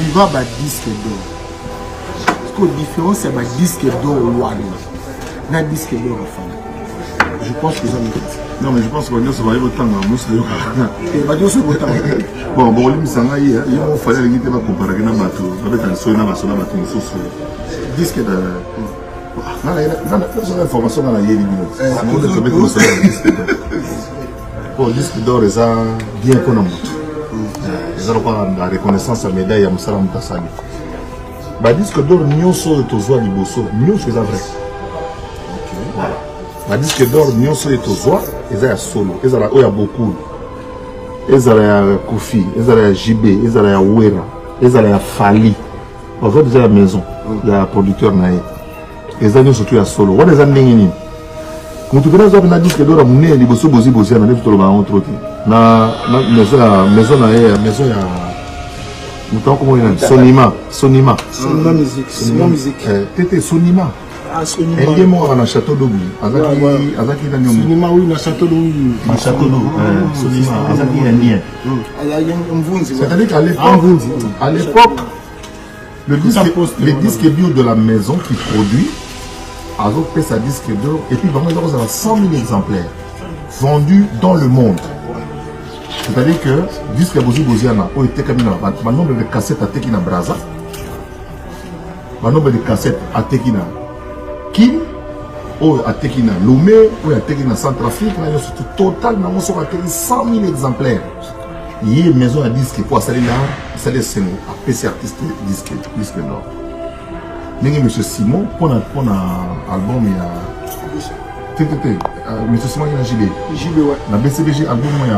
Riva ba disque d'or. Parce que la différence c'est ba disque d'or ou à na disque d'or à je pense que ça me non mais je pense qu'on va se voir autant dans mon salon. Et va dire ce autant. Bon bon lui ça ngai il faut faire les gars comparer avec na bato. Va être en soin na baso na bato sous disque d'or. Non la information dans la yeli minute. Ça le disque d'or est bien connu. Ils n'ont pas la reconnaissance à la médaille à Moussala Moutassani. Le disque d'or, nous sommes tous les Bosso. Nous sommes vrai. Voilà. Le disque d'or, nous sommes tous les Bosso. Solo. Ils ont beaucoup. Ils ont Kofi, ils ont JB, ils ont Wera, ils ont Fally. On va déjà à la maison. Il y a un producteur. Ils ont surtout à Solo. Ils ont des quand tu as un disque d'or, tu as un disque d'or, tu as un disque d'or, tu as un maison Sonima. Sonima musique. T'étais Sonima. Ah, Sonima. Elle est morte dans le château d'Obi. Sonima, oui, dans le château d'Obi. Dans le château d'Obi. Sonima, elle est c'est-à-dire qu'à l'époque, le disque bio de la maison qui produit, Azok pèse à disque d'or et puis vraiment ils ont 100 000 exemplaires vendus dans le monde. C'est-à-dire que disque Bozi Boziana a été comme un nombre de cassettes à Tekina Braza, un nombre de cassettes à Tekina Kim, ou à Tekina Lomé, ou à Tekina Centrafrique, total, nous avons acquis 100 000 exemplaires. Il y a une maison à disque pour installer là, installer ce nom, à PC artiste disque d'or. M. Simon, pour l'album, il y a. TTT, M. Simon, il y a JB. JB, ouais. La BCBG, album, il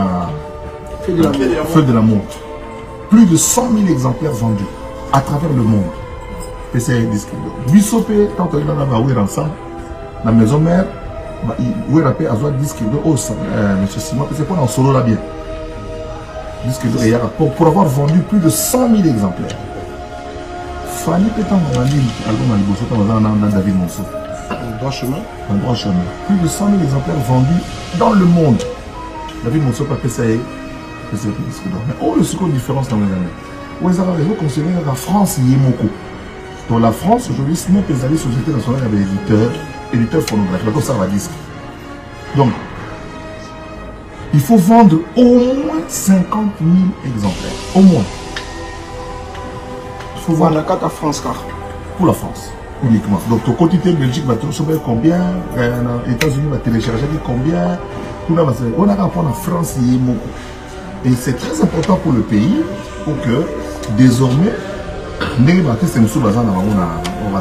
y a. Feu de l'amour. Plus de 100 000 exemplaires vendus à travers le monde. Et c'est un disque. Bissopé, quand on est dans la ensemble, la maison mère, il y a un disque de hausse, M. Simon, c'est pour en solo là bien. Disque de pour avoir vendu plus de 100 000 exemplaires. Fally Pétan Morandine, album à Liboso, dans David Monceau. Un droit chemin. Un droit chemin. Plus de 100 000 exemplaires vendus dans le monde. David Monceau, pas PCAE. PCAE, disque d'or. Mais oh, le secours de différence dans les années. Où les Arabes considèrent la France Yemoko. Dans la France, aujourd'hui, ce n'est pas les sociétés nationales avec éditeurs phonographiques. D'accord, ça va disque. Donc, il faut vendre au moins 50 000 exemplaires. Au moins. Il faut voir la carte à France car pour la France uniquement. Donc ton quantité Belgique va télécharger combien, les États-Unis va télécharger combien, tout là va se. On a qu'à prendre la France et c'est très important pour le pays pour que désormais les artistes nous soient basés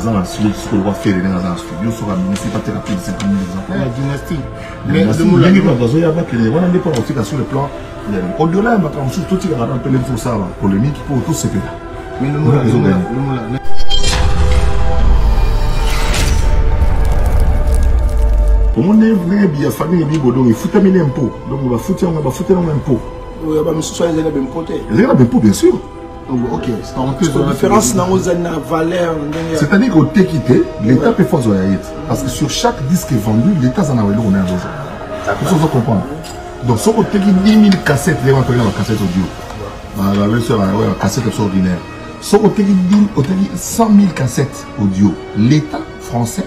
dans la studio, ce qu'on va faire dans la studio sera municipalité la plus de 50 000 exemplaires. La dynastie. Mais il y a pas que les voilà n'est pas aussi sur le plan au-delà maintenant sur tout il y a un peu les faux ça polémique pour tout ce que là. Mais le moulin, oui, le moulin. Pour moi, il y a famille qui a mis l'impôt. Donc, on va foutre l'impôt. Oui, on va me soucier de l'impôt. L'impôt, bien sûr. Ok, c'est la différence dans la valeur. C'est-à-dire qu'on t'est quitté, l'État peut faire ça. Parce que sur chaque disque vendu, l'État en a eu un argent. Il faut comprendre. Donc, si on t'est quitté 10 000 cassettes, les gens peuvent avoir cassette audio. La cassette extraordinaire. Sont au pays 100 000 cassettes audio. L'État français,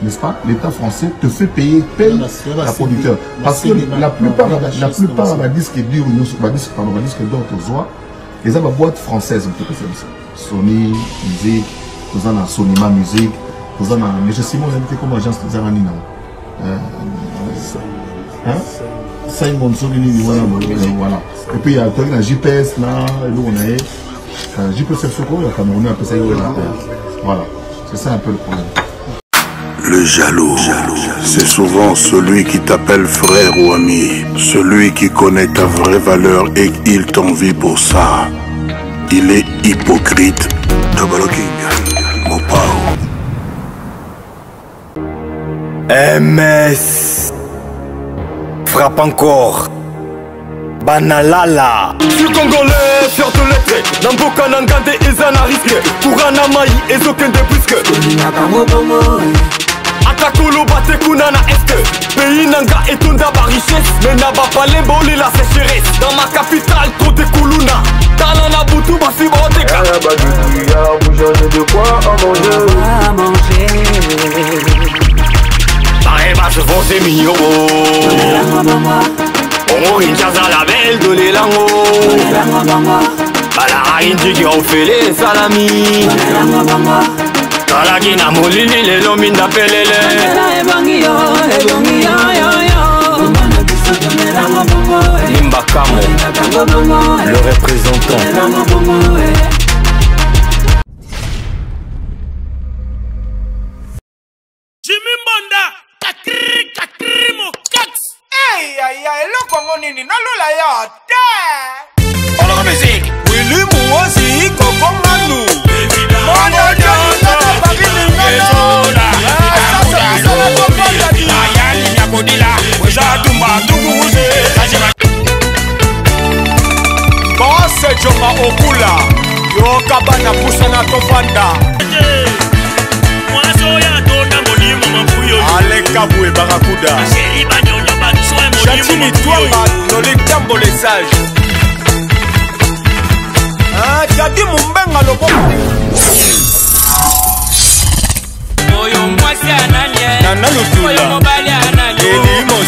n'est-ce pas? L'État français te fait paye la producteur. Parce que la plupart des disques d'or, les boîtes françaises, Sony Musique, Sonima Musique, mais je sais moi, j'ai comme agence Zaranina. Voilà. Et puis il y a la GPS là, et nous on est. JPC Foucault, il y a Camerounais, on peut ça y aller. Voilà, c'est ça un peu le problème. Le jaloux, c'est souvent celui qui t'appelle frère ou ami, celui qui connaît ta vraie valeur et il t'envie pour ça. Il est hypocrite. Double King, Mopao. MS. Frappe encore. Banalala. Je suis congolais, fier de l'être. Dans beaucoup d'angandés, ils en ont risqué. Pour un amaï, ils ont qu'un débusque. Atakolo bate kuna na este. Pays nanga etunda ba richesse. Mena ba palembo li la sécheresse. Dans ma capitale kote kuluna. Talana butu ba si bodeka. Y'a ba du y'a bouge de quoi à manger. À manger. Bareba je vends mignon. Oh injaza la belle de l'élango. Balara injigi ofele salami. Kalagina molini le lominda pelele. Nimba Kamo, le représentant. Chez Djonga Okula, yo kabana pusana tofanda. Aleka boué barakuda. Chatini toi ma loli tambo les sages. Ah jadi mumbenga lobo. Moyo mwasi ananye. Nana lutula. Moyo mobali ananye.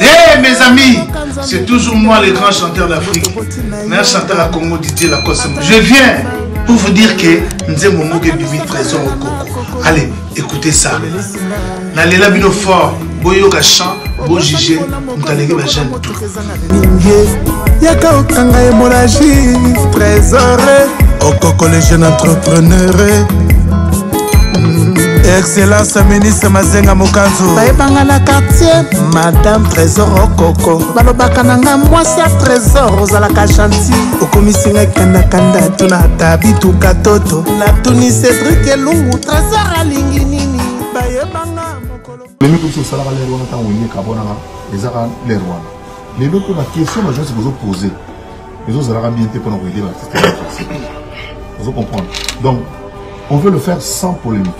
Hey mes amis, c'est toujours moi le grand chanteur d'Afrique, meilleur chanteur à Congo Didier Lacoste. Je viens pour vous dire que nous avons mon bébé présent au Congo. Allez, écoutez ça. N'allez la bino fort, boyo kachan, bo jige, m'talege ma jeune tout. Yaka okanga emoragie, trésoré, okoko les jeunes entrepreneurs. Excellence ministre Mazenga Mokanzo. Baebanga na quartier, Madame Trésor Okoko. Balobaka nanga mwasi ya Trésor ozalaka chantier. Okomisinga kanda kanda tuna tabitu katoto. Na tunise Cédric Elungu Trésor alingi nini. Baebanga mokolo. Lemi kuso sala ba lerwana ta woni kabona na ezaka lerwana. Lemi ko ba question ma josi bozo poser. Bozo zalaka bien te pour nous aider dans cette situation. Vous comprenez. Donc on veut le faire sans polémique.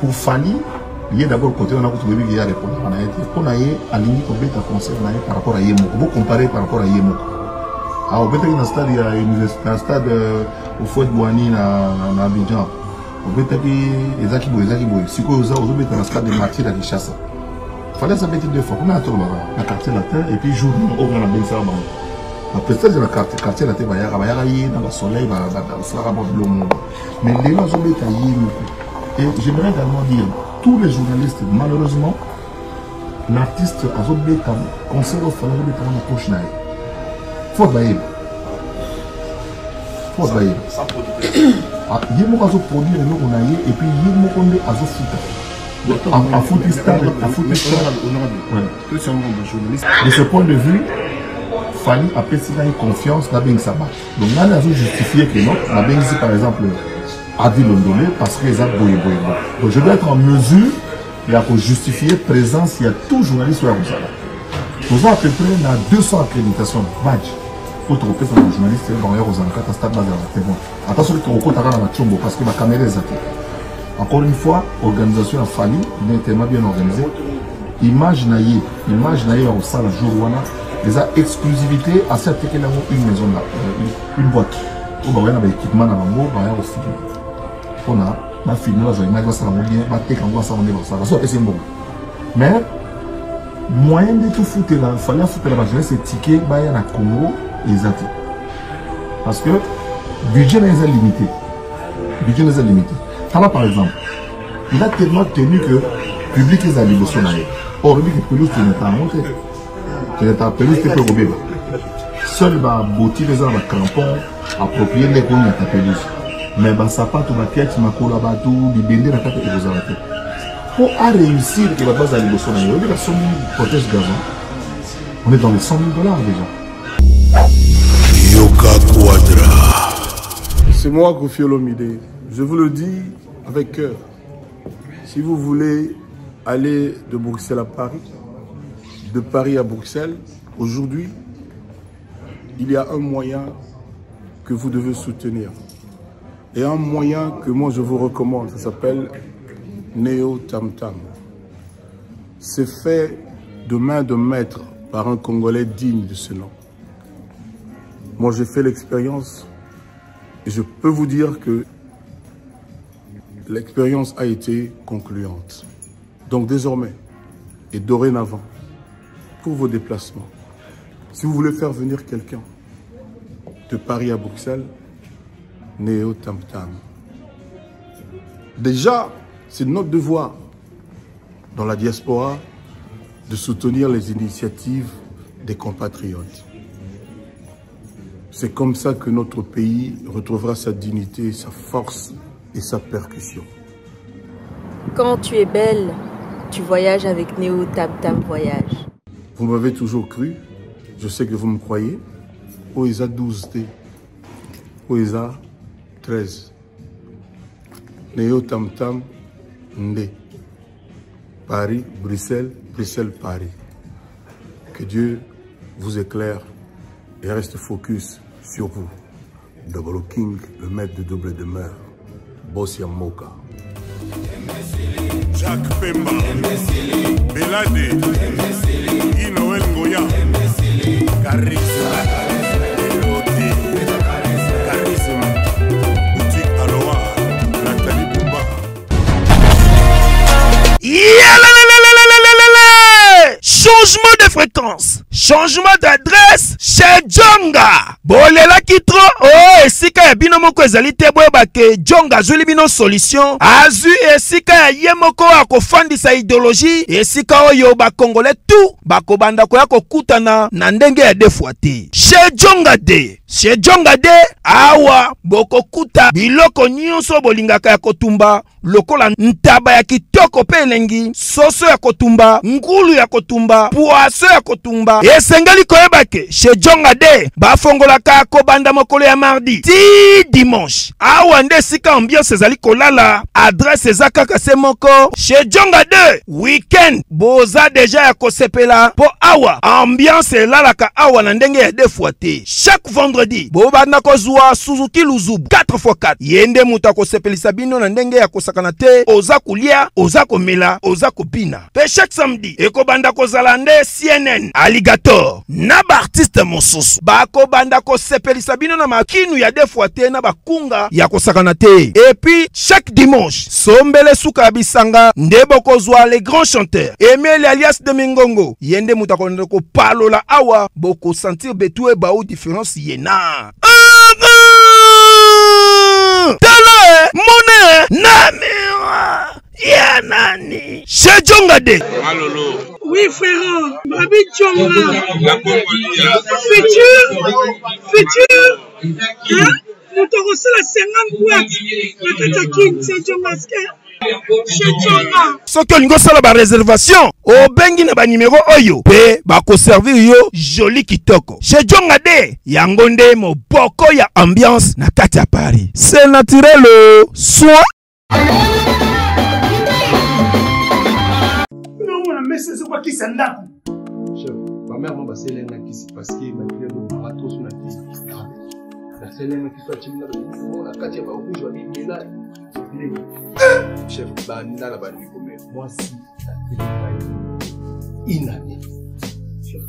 Pour Fanny, il y a d'abord côté on a trouvé qu'il y a répondu on a été on a eu à l'unique objet à conseil on a eu par rapport à Yemoko vous comparez par rapport à Yemoko à objet qui dans stade il y a un stade au Fort Boani na Abidjan objet qui Ezaki Boy si quoi ça objet dans stade de Martyrs à Kinshasa fallait ça mettre deux fois on a tourné la carte la terre et puis jour on a bien ça après ça j'ai la carte la terre va y a y dans le soleil va ça va bon le monde mais les gens objet à Yemoko. Et j'aimerais également dire, tous les journalistes, malheureusement, l'artiste a zobé comme conseil au fond de la poche naïve. Faut bailler. Il y a beaucoup de produits et nous on a eu, et puis il y a beaucoup de foot. À foot star, à foot star. De ce point de vue, Fanny a pété une confiance dans Beng Sabah. Donc là, elle a justifié que non, la Beng par exemple. A dit l'ondolé parce que les actes boyé. Donc je dois être en mesure de justifier la présence, il y a tout journaliste sur la route. Nous avons à peu près 200 accréditations, badge, pour te représenter un journaliste dans les Rosanka, à stade basé à témoin. Attention, tu recours à la Machombo parce que ma caméra est attaquée. Encore une fois, l'organisation a fallu, il est tellement bien organisée. Image naïe au salon Jourouana, les a exclusivité à cette équipe une maison là, une boîte. On a un équipement dans l'amour, on a un studio. On a un film, on a un image, on a un lien, on a un bon. Mais, moyen de tout foutre là, il fallait foutre la jeunesse et ticket, il y a un Congo et les athées. Parce que, budget n'est pas limité. Tala par exemple, il a tellement tenu que le public est allé de son aïe. Or, le public est plus, tu n'es pas monté. Tu n'es pas plus, tu n'es pas robé. Seul ma boutique les arbres crampons approprier les gommes à ta pelouse. Mais bah ça pas tout ma pièce ma cola batou libérer la carte et vous arrêter. Pour réussir que la base à l'émotion aujourd'hui la somme protège gazon. On est dans les $100 000 déjà. Yoka Quadra. C'est moi Kofi Olomide. Je vous le dis avec cœur. Si vous voulez aller de Bruxelles à Paris, de Paris à Bruxelles, aujourd'hui, il y a un moyen que vous devez soutenir. Et un moyen que moi je vous recommande, ça s'appelle Néo Tam Tam. C'est fait de main de maître par un Congolais digne de ce nom. Moi j'ai fait l'expérience et je peux vous dire que l'expérience a été concluante. Donc désormais et dorénavant, pour vos déplacements, si vous voulez faire venir quelqu'un de Paris à Bruxelles, Néo Tam Tam. Déjà, c'est notre devoir dans la diaspora de soutenir les initiatives des compatriotes. C'est comme ça que notre pays retrouvera sa dignité, sa force et sa percussion. Quand tu es belle, tu voyages avec Néo Tam Tam Voyage. Vous m'avez toujours cru, je sais que vous me croyez. OESA 12D, OESA 13, Néo Tam Tam Ndé, Paris, Bruxelles, Bruxelles, Paris. Que Dieu vous éclaire et reste focus sur vous. Double King, le maître de double demeure, Bossia Moka. Jacques Pemba, Belade, Inoël Goya, Carissa. Changement de fréquence, changement d'adresse chez Djonga. Bolela kitro, oh esika ya bino moko ezali te boyeba ke Djonga azuli bino solution. Azu esika ya ye moko akofandisa idéologie, esika oyo ba Congolais tout bakobanda koya kokutana na ndenge ya defwa te. Chez Djonga de, Chez Djonga de awa bokokuta biloko nyonso bolingaka ya kotumba, lokola ntaba ya kitoko pe elengi, soso ya kotumba, ngulu ya kotumba, poaso ya kotumba. Esengeli koyeba ke Chez Djonga de bafongola ka kobanda mokolo ya mardi ti dimanche. Awa nde sika ambiance ezali kolala, adresse eza kaka se moko. Chez Djonga de weekend boza deja ya kosepela po awa ambiance elalaka awa na ndenge ya defwa te. Chaque vendredi bobanda kozwa Suzuki Luzubu 4x4 yende muta kosepelisa bino na ndenge ya kosakana te, oza kulia, oza komela, oza kopina. Pe chaque samedi ekobanda kozala nde CNN Alligator na ba artiste mosusu bakobanda kosepelisa bino na makinu ya defwa te na bakunga ya kosakana te. Et puis chaque dimanche sombele suka bisanga nde bokozwa les grands chanteurs Emile alias de Mingongo yende muta konde ko palola awa boko sentir betou et baou différence yena. Tala mone namira yanani. Chez Djonga de. Alolo. Oui frère, Babi Djonga. La Congolia. Futur. Hein? Nous te recevons la 50 boîtes. La Katakin, c'est Djonga. Soki olingo sala ba réservation obengi na ba numéro oyo pe ba ko servir yo joli kitoko. Chez Djonga de yango nde moboko ya ambiance na kati ya Paris. C'est naturel soit non on a messé c'est quoi qui s'en date. Chef, ma mère m'a passé l'un qui s'est parce que ma clé de bateau sur la tête. La cellule qui soit timide la kati ba ku joli là. Chef, Banda la banlieue commerce. Moi, si la télévision est inanée, chef,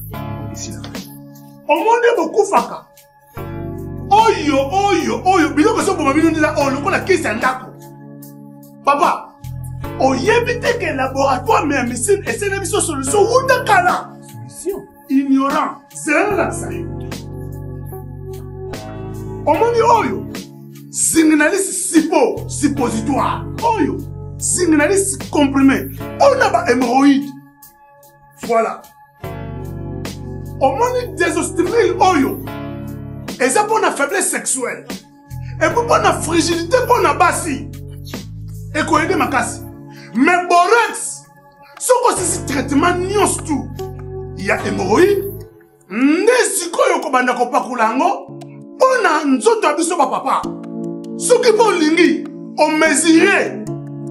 ici la banlieue. On monte beaucoup faka. Oyo. Bilo que son bombardement nous là, on le connaît qui s'endako. Papa, on y évite que le laboratoire mette en scène et c'est une mission solution ou de cala. Solution. Ignorant, c'est là ça. On monte oyo. Signaliste sipo, suppositoire. Oyo. Signaliste comprimé. On a pas hémorroïde. Voilà. On manque des ostriles oyo. Et ça pour la faiblesse sexuelle. Et pour la fragilité pour la bassi. Et qu'on aide ma casse. Mais borax, ce qu'on sait traitement nions tout. Il y a hémorroïde. N'est-ce qu'on y a un copaculango? On a un autre abisso papa. Ceux qui vont linguer, on mesurait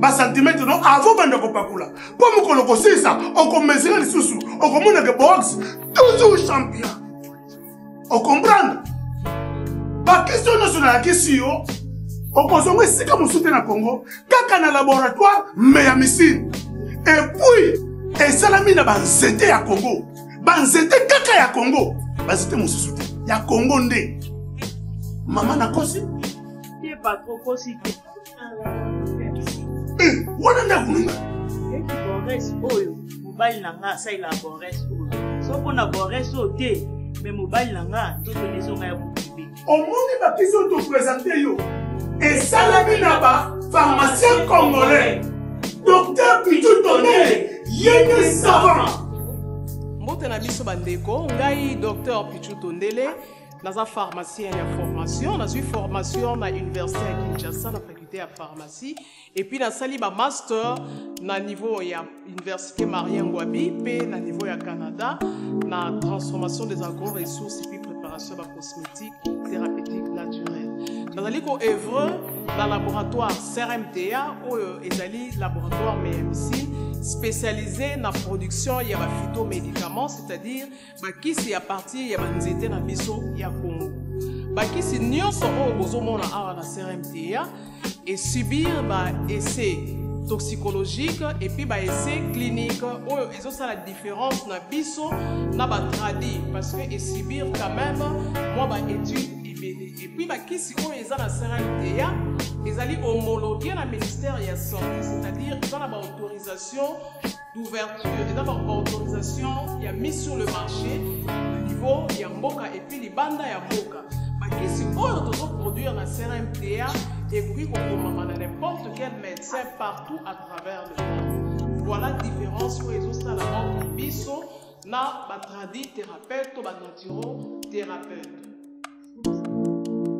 ba centimètre non avant bande ko pakula pour moko loko sisa on ko mesurer les sous on ko mona que boxe toujours champion on comprendre ba question nationale question on ko songo sika mo soutenir na Congo kaka na laboratoire mais ya missile et puis et salami na banzete ya Congo banzete kaka ya Congo banzete mo soutenir ya Congo ndé maman na kosi ye pas trop kosi wana na kununga eki bores oyo mobali nanga sa ila bores oyo so pona bores o te mais mobali nanga to to lesonga ya bubi omoni ba kiso to présenter yo et salami na ba pharmacien congolais docteur Pitou Tonné yene savant mbote na biso bandeko ngai docteur Pitou Tondele dans la pharmacie, il y a formation. Dans une formation à l'université à Kinshasa, la faculté à pharmacie. Et puis, dans le master, à niveau à l'université Marien-Gouabi, puis à niveau à Canada, la transformation des agro-ressources et puis préparation de la cosmétique, thérapeutique, naturelle. Dans le œuvre, dans le laboratoire CRMTA, où le laboratoire MMC, spécialisé dans la production de phytomédicaments, c'est-à-dire qui sont à partir de la maison de Congo. Qui sont en train de se faire CRMTA et subir des essais toxicologiques et puis des essais cliniques. Ils ont la différence dans la maison de traduit parce qu'ils subissent quand même des études. Et puis, qui si on est dans la CRMTA, ils allaient homologuer le ministère de la Santé, c'est-à-dire qu'ils ont l'autorisation d'ouverture, ils ont l'autorisation qui a mis sur le marché au niveau de Mboka et puis les bandes de Mboka. Qui si on doit produire la CRMTA et puis qu'on commande n'importe quel médecin partout à travers le monde. Voilà la différence où ils ont la banque de Bissot, na batradi thérapeute ou batratiro thérapeute.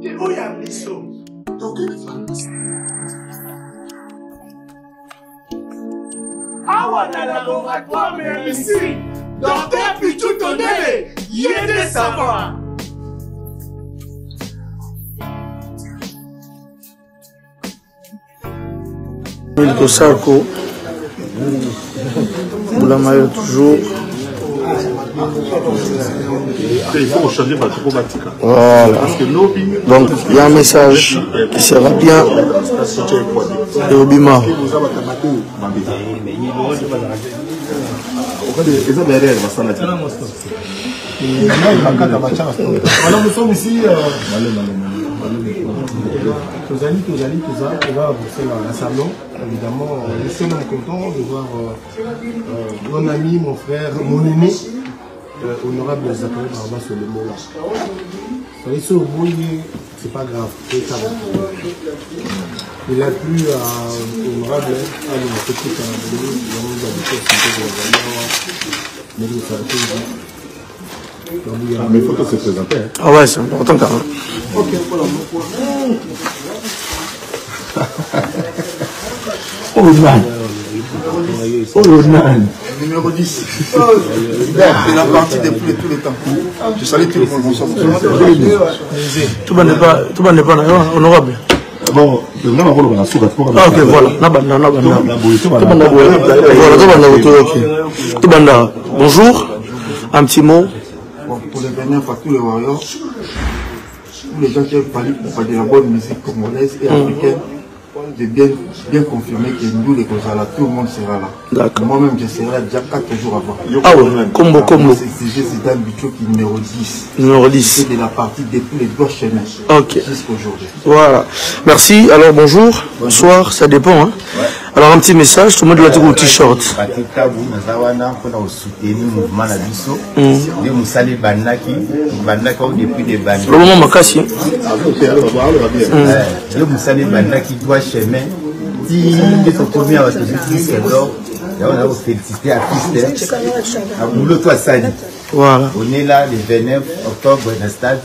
Et où il y a mission, donc il faut le laboratoire, mais il y a ici, docteur Pitou Tondele, il y a des savants. Vous la maillot toujours. Il faut changer la problématique. Voilà. Donc, il y a un message qui sera bien. Et Obima. Nous sommes ici. Tous allés, on va bosser dans un salon. Évidemment, nous sommes contents de voir mon ami, mon frère, mon aîné, honorable Zacharie Babaswe, le mot là. Vous savez, au bout, c'est pas grave, c'est ça. Il a plu à honorable, à nous, petit nous avons habité, ah, mais il faut que se présenter. Ah ouais, c'est important quand même. Ok, voilà. Old man. Old man. Numéro 10. C'est la partie des plus de tous les temps. Je salue tout le monde. Tout le monde n'est pas honorable. Bon, le nom est la soupe. Ok, voilà. Tout le monde. Bonjour. Un petit mot. Pour les derniers fois, tous les warriors, tous les gens qui aiment parler pour de la bonne musique congolaise et africaine, de bien confirmer que nous, les Gonzala, tout le monde sera là. Moi-même, je serai là déjà 4 jours avant. Ah oui, comme vous. C'est Zidane Bichot qui est numéro 10. Numéro 10. C'est de la partie de tous les deux chemins. Ok. Jusqu'aujourd'hui. Voilà. Merci. Alors, bonjour. Bonsoir. Ça dépend. Hein. Ouais. Alors, un petit message. Tout le monde doit trouver au t-shirt. Le moment m'a cassé. Chemin, si tu à on félicité à voilà. On est là le 29 octobre dans le stade.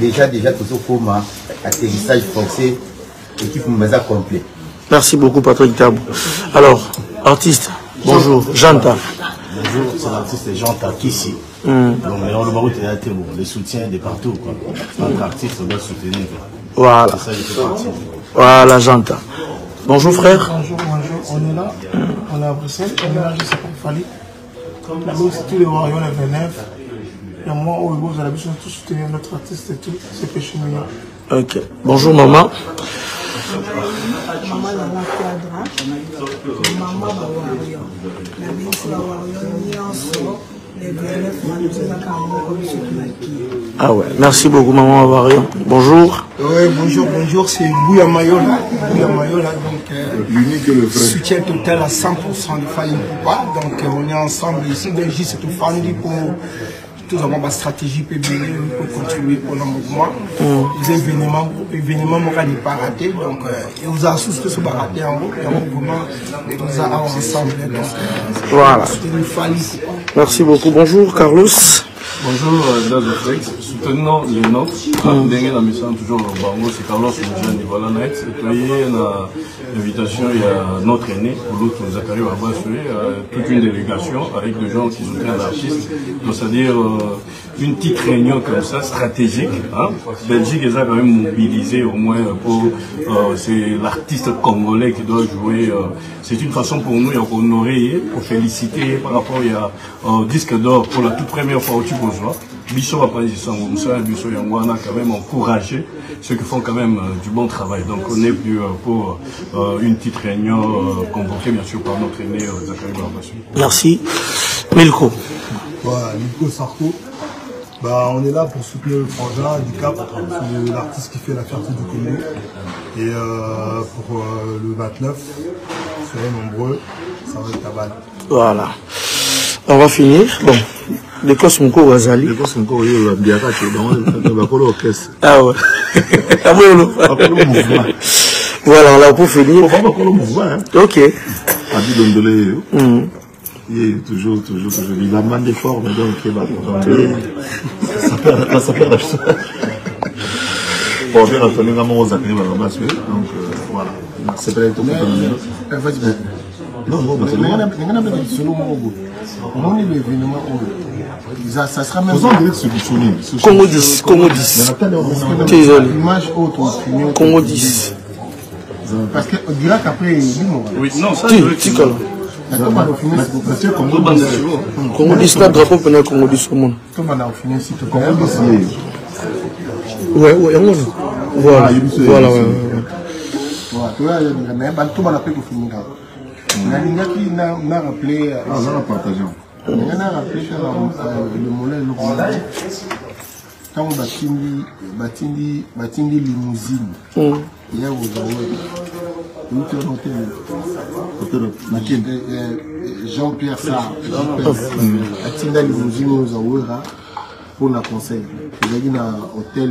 Déjà, tout atterrissage forcé, équipe Mbaza complet. Merci beaucoup, Patrick Tabou. Alors, artiste, bonjour, Janta. Bonjour, c'est l'artiste Janta Kissi. Donc, le barou est à Théo, le soutien de partout. Notre artiste doit soutenir. Voilà. Voilà, Janta. Bonjour frère. Bonjour, on est là, on est à Bruxelles, on est là juste pour Fally. Là-bas aussi, tous les Warriors, les 29. Et moi, au Hugo, vous allez besoin de tout soutenir notre artiste et tout, c'est péché mignon. Ok. Bonjour maman. Maman la quadra. Maman la Warrior. La bise la Warrior, les 29, ah ouais, merci beaucoup maman Avarion. Bonjour. Oui, bonjour, c'est Bouya Mayola. Bouya Mayola, donc l'unique le frère. Soutien total à 100% de Fally IPUPA. Donc on est ensemble ici, Belgique, c'est tout Fally pour tous avoir ma stratégie PBL pour contribuer pour le mouvement. Les événements ne sont pas ratés. Donc et vous a tous que ce pas raté en gros, et mouvement et nous a ensemble. Donc, voilà. Merci beaucoup. Bonjour Carlos. Bonjour Dazoflex, soutenons les nôtres. Dengue la mission toujours Bango, c'est Carlos Moujani Valanax. Et puis il y a une invitation, il y a notre aîné, l'autre Zacharie Babaswe, toute une délégation avec des gens qui soutiennent l'artiste. Donc c'est-à-dire une petite réunion comme ça, stratégique. Hein. Belgique est quand même mobilisée au moins pour c'est l'artiste congolais qui doit jouer. C'est une façon pour nous d'honorer, pour féliciter par rapport à disque d'or pour la toute première fois au Tube. Bissot après Bissot, Bissot Yangoana quand même encouragé ceux qui font quand même du bon travail. Donc on est venu pour une petite réunion convoquée bien sûr par notre aîné Zacharie Babaswe. Merci. Milko. Voilà, Milko Sarko. Bah, on est là pour soutenir le frangin du Cap, l'artiste qui fait la fierté du Congo. Et pour le 29, soyez nombreux, ça va être la balle. Voilà. On va finir. Bon. Les Cosmoko Wazali. Les Cosmoko Wazali. Ah ouais. Voilà, là pour finir. Ok. Il est toujours. Il a mal des formes, donc il va pour ça perd la chose. Bon, je vais retourner vraiment aux acteurs, donc voilà. C'est pas les tours. Non, non, ça sera même Congo 10, Congo 10. L'image autre, Congo 10. Parce que du lac après, oui, non, ça c'est le Congo 10, le drapeau pénal Congo 10 au monde. Ouais, voilà. On a rappelé le mollet quand on batindi limousine il y a Jean-Pierre Sarr batindi limousine aux Aouera pour la conseil il y a un hôtel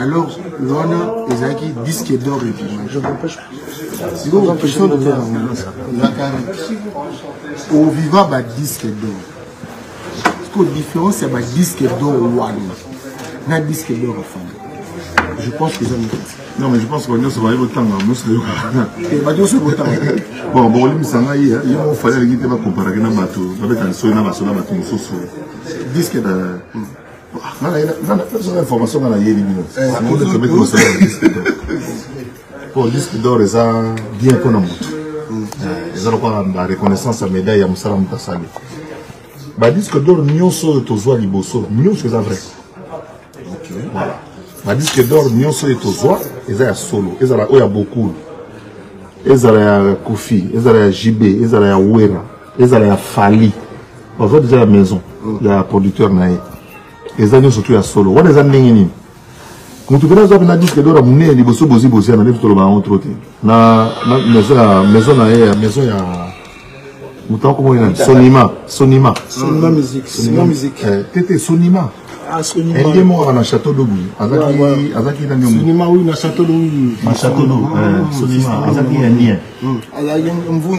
alors, Lona et Zaki disque d'or et puis je m'empêche. Si vous empêchez de faire un au vivant, bah disque d'or. Ce que la différence, c'est bah disque d'or ou à n'a disque d'or à femme. Je pense que ça me passe. Non, mais je pense qu'on va se voir autant. Bon, lui, ça va y aller. Il faut faire les guitares comparer avec un bateau. Il va être un soin à ma soeur, un bateau. Disque de. L'information à la Yéli. Pour le disque d'or, ils ont bien qu'on a montré. Ils ont encore la reconnaissance à médaille à Moussala Moutassali. Le disque d'or, nous sommes tous les bossos. Nous sommes vrais. Voilà. Ma disque d'or, Nyonso et Tozoa, ils ont solo, ils ont Oya Bokoul, ils ont Kofi, ils ont JB, ils ont Wera, ils ont Fally. On va déjà à la maison, il y a un producteur naïf. Ils ont surtout à solo. What is that meaning? Quand tu connais un disque d'or, on est libre sur Bosi, on est tout le monde entre autres. Maison, il y a. Mouton, comment il y a Sonima musique. Tété, Sonima. Elle est morte dans le château d'Ougou. Azaki est un Sonima, oui, dans le château d'Ougou. Dans le château d'Ougou. Sonima, Azaki est un nien.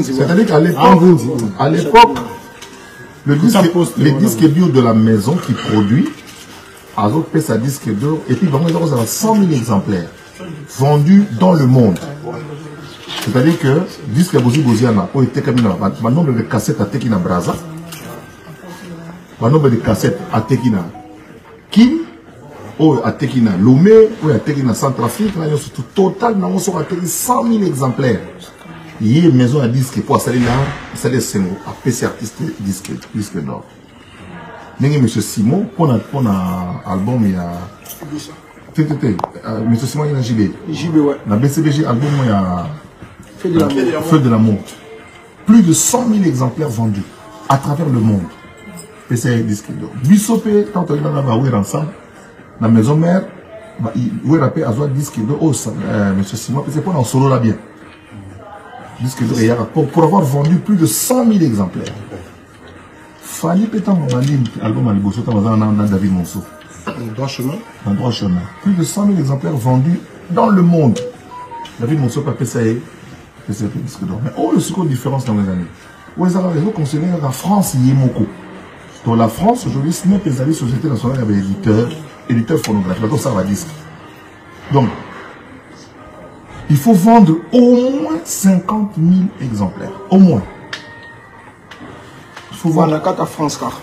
C'est-à-dire qu'à l'époque, le disque bio de la maison qui produit, Azok paie sa disque d'or, et puis vraiment, ils ont 100 000 exemplaires vendus dans le monde. C'est-à-dire que le disque Bozi-Boziana, il était comme un nombre de cassettes à Tekina Braza, un nombre de cassettes à Tekina. Kim, Oyo ateki na Lomé, oyo ateki na Centrafrique, na yonso tout total na yonso ateki 100 000 exemplaires. Yé maison à disque pour installer là, installer ce mot, appeler artiste disque d'or. Nengi monsieur Simon pour na album il y a monsieur Simon il y a JB ouais. Na BCBG album il y a Feu de l'amour. Plus de 100 000 exemplaires vendus à travers le monde. PC disque d'or. Bissopé quand on est là va ouvrir ensemble. La maison mère, où est la paix à soi disque de hausse, monsieur Simon, c'est pas dans solo là bien. Disque de Réa, pour avoir vendu plus de 100 000 exemplaires. Falli Pétan, on a dit, album à l'Ibosso, on a David Monceau. Un droit chemin. Plus de 100 000 exemplaires vendus dans le monde. David Monceau, pas PCA, PCA, disque d'or. Mais oh, le secours de différence dans les années. Où est-ce que les autres conseillers de la France, Yémoko? Dans la France, aujourd'hui, ce n'est pas les sociétés nationales avec l'éditeur. Éditeur phonographique, donc ça va disque. Donc, il faut vendre au moins 50 000 exemplaires. Au moins. Il faut vendre la carte à France car.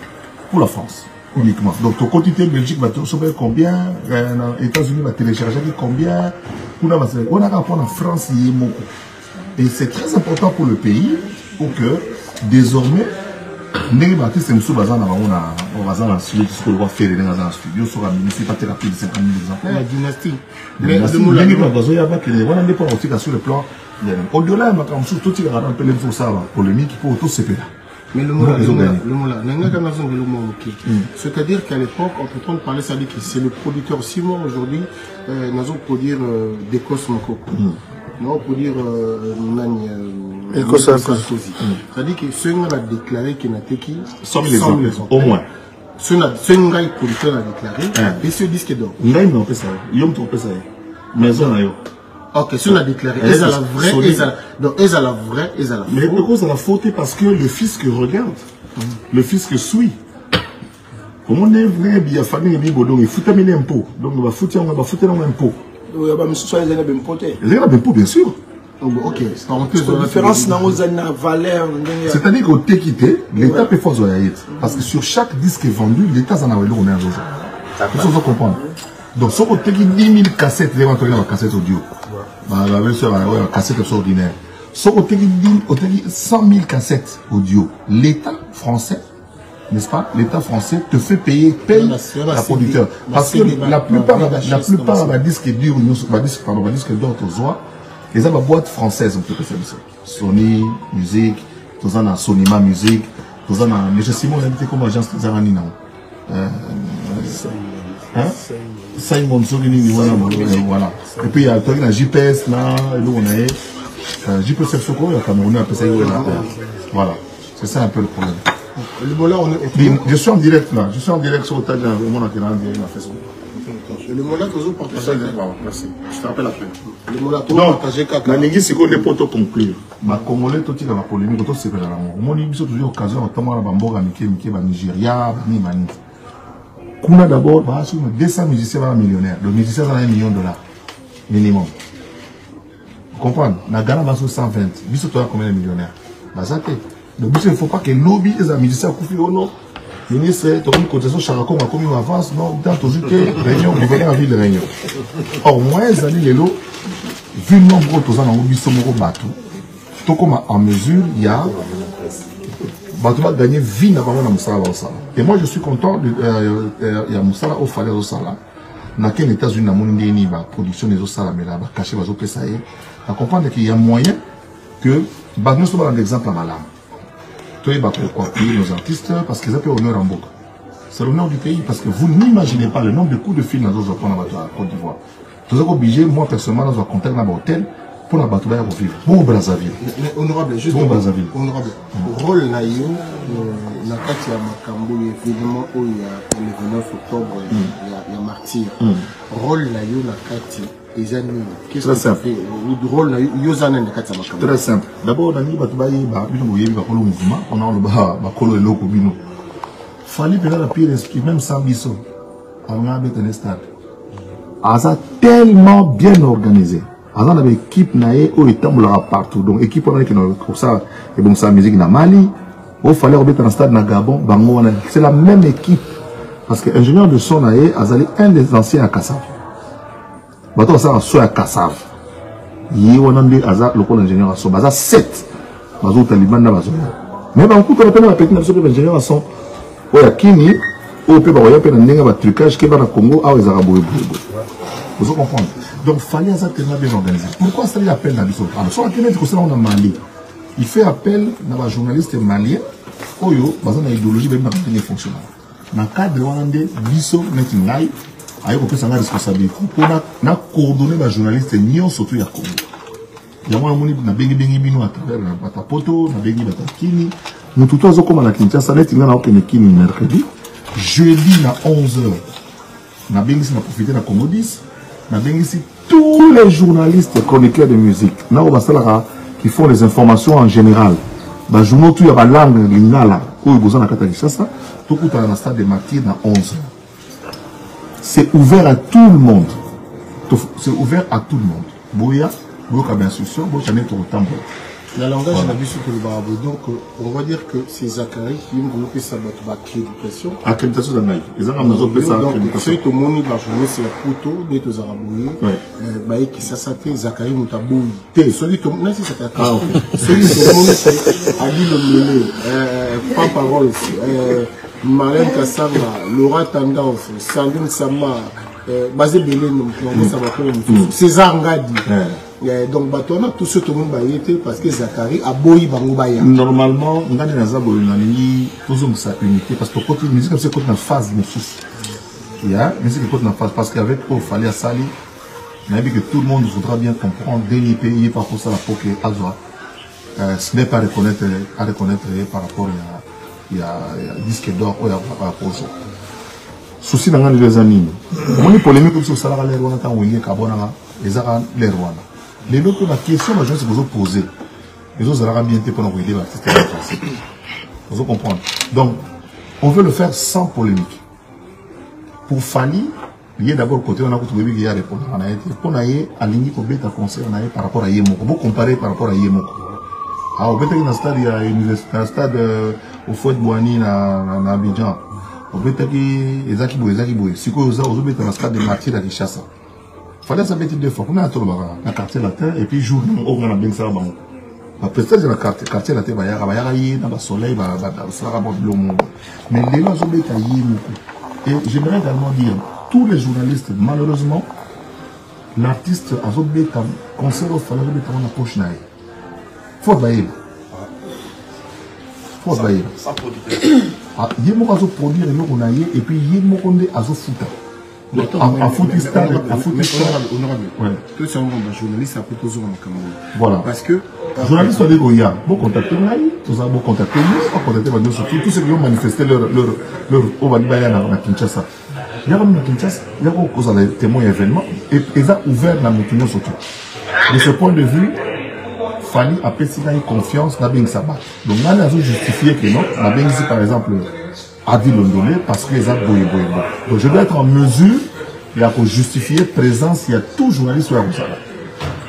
Pour la France, uniquement. Donc, ton quantité Belgique va télécharger combien, les États-Unis va télécharger combien, on a rapport à France et Yémo. Et c'est très important pour le pays, pour que désormais, les artistes ne sont pas en studio, ce va faire dans studio, sur la municipalité de 50 000 exemplaires. La dynastie. Il sur le plan. Au-delà, tout ce qui est en polémique, pour tout ce pays-là. Mais le mot là, c'est-à-dire qu'à l'époque, on peut entendre parler, ça dit que c'est le producteur Simon aujourd'hui, nous avons produit des cosmos. Non, on peut dire c'est-à-dire que ce qu'on a déclaré qu'il n'a été 100 000 exemplaires. Au moins. Ce qu'on a déclaré, et ce disque d'or. Non, on ça. Ils ont trompé ça. Mais on a eu. Ok, ce qu'on a déclaré. Ils ont la vraie. Donc, ils ont la vraie. Mais pourquoi ça a fauté? Parce que le fisc regarde. Le fisc suit. Comment on est vrai, il y a famille et bibo, donc il faut terminer un pot. Donc, on va foutre un pot. Oui, mais ce sont les élèves impotés. Les élèves impotés, bien sûr. Ok, c'est en plus de la différence. C'est-à-dire qu'au Téquité, l'État peut faire zoyaït. Parce que sur chaque disque vendu, l'État en a eu le romain à l'autre. Il faut comprendre. Donc, si on a 10 000 cassettes, les gens ont une cassette audio. La même chose, une cassette extraordinaire. Si on a 100 000 cassettes audio, l'État français, n'est-ce pas, l'État français te fait paye la producteur. Parce que la plupart de la disque dure, pardon, la disque d'or, les la boîte française, on peut faire ça. Sony, musique, tous en a Sonima musique, tous en a. Mais je sais moi, j'ai comme agence Zarani, non? Simon Sonini, voilà. Et puis il y a JPS là, et nous on a JPS Soko, il y a Camerounais, après ça il y a la terre. Voilà, c'est ça un peu le problème. Je suis en direct là, je suis en direct sur le tas de la Facebook. Le mot là que vous partagez, merci. Je te rappelle après. Le mot là que vous partagez, c'est qu'on n'est pas tout conclure. Ma Congolais, tout il a la polémique, tout c'est vrai. Moi, il y a toujours occasion, notamment la Bamboga, Miké, Nigeria, Mani. Kuna d'abord, 200 musiciens sont millionnaires. Le musicien a $1 million, minimum. Vous comprenez? La Ghana va sur 120. Bisous, tu as combien de millionnaires? Donc, il ne faut pas que lobby les musiciens coupent au nom. Ministre, tu as une cotisation Characom, comme il avance, non, dans ton jeu, réunion, vous venez en ville de réunion. Or, moi, les années, les lots, vu le nombre de personnes dans le Bissomoro Batou, tout comme en mesure, il y a. Batou va gagner vie dans le Moussala au Sala. Et moi, je suis content, il y a Moussala au Falais au Sala. Dans les États-Unis, dans la production des Osala, mais là, caché, il y a des Osala. On comprend qu'il y a moyen que. Nous sommes dans l'exemple à Malam. Pour payer nos artistes parce qu'ils appellent honneur en boucle. C'est l'honneur du pays parce que vous n'imaginez pas le nombre de coups de fil dans nos japon à Côte d'Ivoire. Nous sommes obligés, moi personnellement, dans un contact dans l'hôtel pour la bataille pour vivre. Bon Brazzaville. Honorable, juste. Bon Brazzaville. Honorable. Rôle Naïo, la carte à Macambo, évidemment, où il y a le 29 octobre, il y a martyr. Rôle Naïo, la carte. Très simple. Très simple. D'abord, on a dit mouvement, on a le Falli la pire esprit, même sans bisou. On a un stade. Aza tellement bien organisé. Aza avait équipe naé au étang partout. Donc équipe on a qui comme ça et bon ça musique na Mali. Au fallait un stade na Gabon, c'est la même équipe. Parce que l'ingénieur de son aïe, Azali, un des anciens à Kassav. Maintenant, ça, soit à Kassav. Il on a dit, Azali, le col ingénieur à son. Baza 7. Bazou, Taliban, Bazou. Mais, bah, on coupe un peu la petite, l'ingénieur à son. Oya, Kini, au Péba, Oya, Péna, Nenga, va trucage, Kéba, la Congo, Aoué, Zaraboué, vous comprenez? Donc, fallait Azali, bien organisé. Pourquoi ça lui appelle la vie sur le plan? Sur la télé, c'est qu'on a Mali. Il fait appel à un journaliste malien, Oyo, basé sur l'idéologie, même dans les fonctionnaires. Dans le cadre de l'Olandais, Bissot, Netingaï, il y a une responsabilité. Pour coordonner les journalistes, surtout à Congo. Il y a un monde qui a été à travers la Batapoto, la Batakini. Nous, tout le monde a été à Kinshasa, il y a un Kini mercredi. Jeudi, à 11h, il y a profité de la Congo 10. Il y a tous les journalistes chroniqueurs de musique. Nous avons qui font les informations en général. Dans le journal, il y a la langue lingala, où il y a la Kinshasa, tout le monde stade des martyrs à 11h. C'est ouvert à tout le monde. C'est ouvert à tout le monde. Boya, Boya, bien sûr, Boya, Boya, Boya, la langage, on a vu sur le barabou. Donc, on va dire que c'est Zacharie qui a développé sa accréditation. Accréditation d'Anaï. Ils ont développé sa accréditation. Donc, tout le monde a joué sur le poteau, des deux arabouilles. Oui. Qui s'assapait Zacharie Moutabouille. Celui tout le monde, c'est sa question. Celui tout le monde, c'est Adi Lomélé, pas parole aussi. Marien Kassama, Laura Tanda aussi, Sandrine Sama, Bazé Bélé, César Ngadi. Donc, tout ce que monde a parce que Zacharie a boyi Bangoubaya. Normalement, on a des gens qui ont sa unité parce que la musique est une phase de souci. La musique est une phase parce qu'avec eux, il fallait salir. Mais que tout le monde voudra bien comprendre, délipé, il n'y a pas pour ça pour que Azwa se met à reconnaître par rapport à disque d'or ou à la pose. Souci dans les animes. On a polémique sur le salaire à l'air Rwanda, on a les Arabes, les Rwanda. Les autres, la question que je vous ai posée, les autres auront bien été pour nous aider à la démocratie. Vous comprenez? Donc, on veut le faire sans polémique. Pour Fanny, il y a d'abord côté, on a trouvé qu'il y a répondu. On a été pour aller à l'Union Beta Conseil, on a été par rapport à Yemoko. Vous comparez par rapport à Yemoko. Alors, vous êtes dans un stade au Fouet Bouani, à Abidjan. Vous êtes Ezakiboué. Si vous êtes dans un stade de martyrs à Kinshasa. Il fallait s'habiller deux fois. On a tourné la quartier latin et puis jour, on a bien ça. La prestige de la quartier latin, il y a le soleil, il y a le monde. Mais les gens ont été taillés beaucoup. Et j'aimerais également dire, tous les journalistes, malheureusement, l'artiste a été conseillé au fallait dans la poche. Faut bailler. Faut bailler. Sans produire. Il y a des gens qui ont produit et puis il y a des gens qui ont été foutus. À Foutistan, à Foutistan, honorable. Tout ça, on journaliste à Poutouzou en Cameroun. Voilà. Parce que. Journaliste, on dit, il y a beaucoup contacté, tous ont contacté, on a contacté, tous ceux qui ont manifesté leur Obadibayan à Kinshasa. Il y a un Kinshasa, il y a beaucoup de témoins événements, et ils ont ouvert la moutonnière surtout. De ce point de vue, Fanny a pété confiance dans Beng Sabat. Donc, on a justifié que non, la Beng, par exemple, a dit l'ondolé parce que les a boyé. Donc je dois être en mesure de justifier présence, il y a tout journaliste sur la route.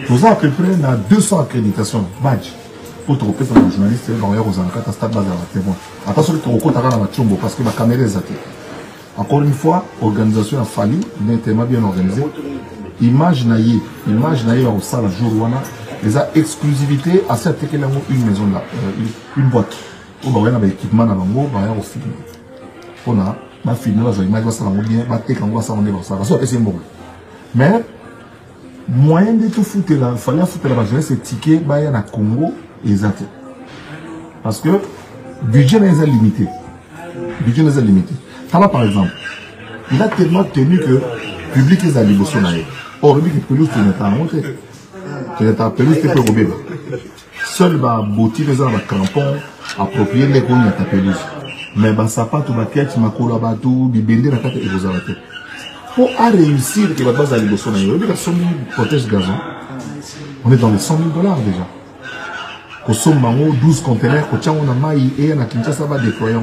Nous avons à peu près 200 accréditations, badge, pour tromper sur les journalistes, dans les Rosanka, à stade base à la témoin. Attention, tu as la chombo parce que ma caméra est athée. Encore une fois, l'organisation a fallu, mais tellement bien organisée. Image naïe au salle à Jourouana, les a exclusivité à cette qu'elle a une maison là, une boîte. Où on a un équipement dans le monde, on a un film. On a un film, on a une image, on a un mais, moyen de tout foutre là, il fallait foutre la majorité, c'est ticket, il y a un Congo et Zate. Parce que, budget n'est pas limité. Budget n'est pas limité. Tala, par exemple, il a tellement tenu que le public est à l'émotion. Or, le public est plus que l'État a monté. L'État a plus que l'État. Seul va botter les arbres à crampons, approprier les cons à ta pelouse. Mais bah ça pas tout ma tête, ma colabatou, bibende la carte et vous arrêtez. Pour réussir que la base à l'émotion, protège gazon. On est dans les $100 000 déjà. Qu'au sommet, 12 conteneurs, qu'au tchao, on a maï et on a Kinshasa, ça va déployer.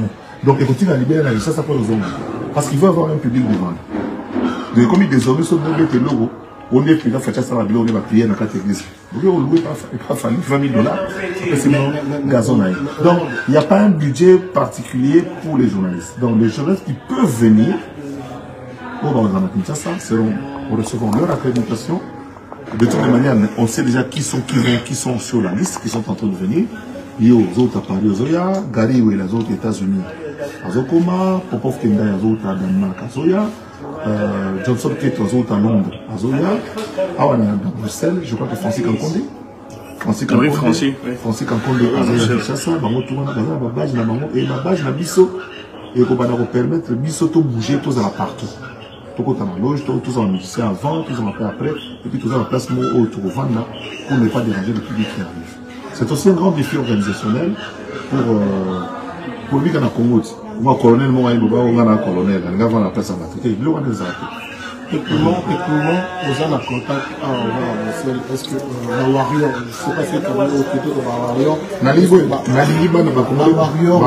Donc, écoutez, la libérer, la Kinshasa, ça pas le zombie. Parce qu'il veut avoir un public devant. Donc, comme il désormais, ce logo, On est payé à faire ça, on va payer dans quatre églises. On loue pas 20 $. C'est mon gazon. Donc, il n'y a pas un budget particulier pour les journalistes. Donc, les journalistes qui peuvent venir, on recevra leur accréditation. De toutes les manières, on sait déjà qui sont sur la liste, qui sont en train de venir. Il y a aux autres à Paris, aux Oya, Gary ou les autres États-Unis, à Zokoma, Popov Kenda, les autres à Danemark, à Zoya. Johnson qui est aux autres à Londres, à Zoya, à Bruxelles, je crois que Francis Kankondé. Francis Kankondé, à Zoya, Kinshasa, Bango Toumana, Gaza, Babage, la Bango, et Babage, la Bisso. Et qu'on va leur permettre, Bisso, de bouger, tous à la partout. Tout côté à la loge, tous en musicien avant, tous en après, et puis tous en placement autour au van, pour ne pas déranger le public qui arrive. C'est aussi un grand défi organisationnel pour lui qu'on a Congo. Moi, colonel, moi, il y a un colonel, il y a un place à la tête, il y a un contact à est-ce que la warrior, je ne sais pas si on a au côté de la warrior. Nalibo,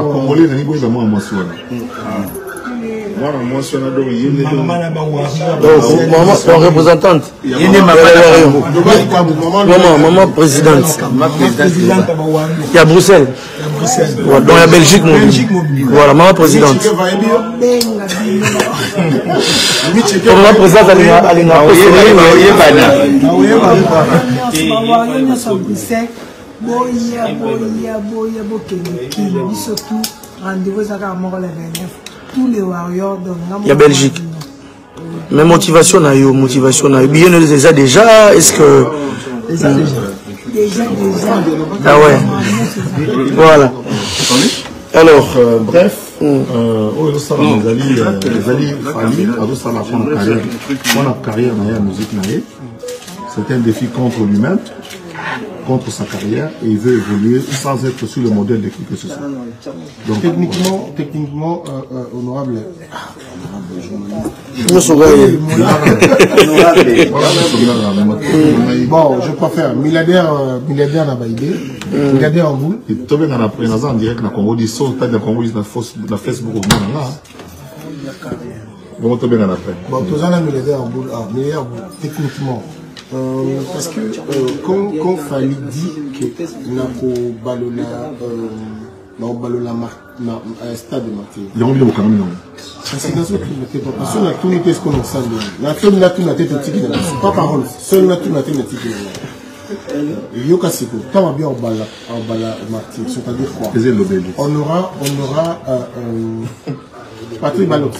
Congolais, Nalibo, il y a moins mentionné. Voilà, mentionné, donc il y a maman représentante. Maman présidente. Il y a Bruxelles. Dans la Belgique, voilà, maman présidente. Maman présidente, tous les warriors de il y a Belgique. Mais motivation a eu, bien nous les a déjà, est-ce que... Déjà. Ah ouais. Voilà. Alors, bref, carrière musique. C'est un défi contre lui-même, contre sa carrière, et il veut évoluer sans être sur le modèle de qui que ce soit. Donc, techniquement, honorable. Bon, je préfère. Milliardaire n'a pas idée. Milliardaire en boule. Et tout le monde a en direct dans le Congo, dans Facebook. Bon, tout le monde a milliardaire en boule. Techniquement. Parce que quand Fally dit que na stade Martin. Il y a envie de vous calmer. C'est dans ce que vous pas. Parce que la tournée est ce qu'on s'en donne. La tournée la tête est tigre. Pas parole. Seule la tournée la tête est tigre. Yoka Siko, quand on bien en bala Martin, c'est-à-dire quoi? On aura Patrick Balot.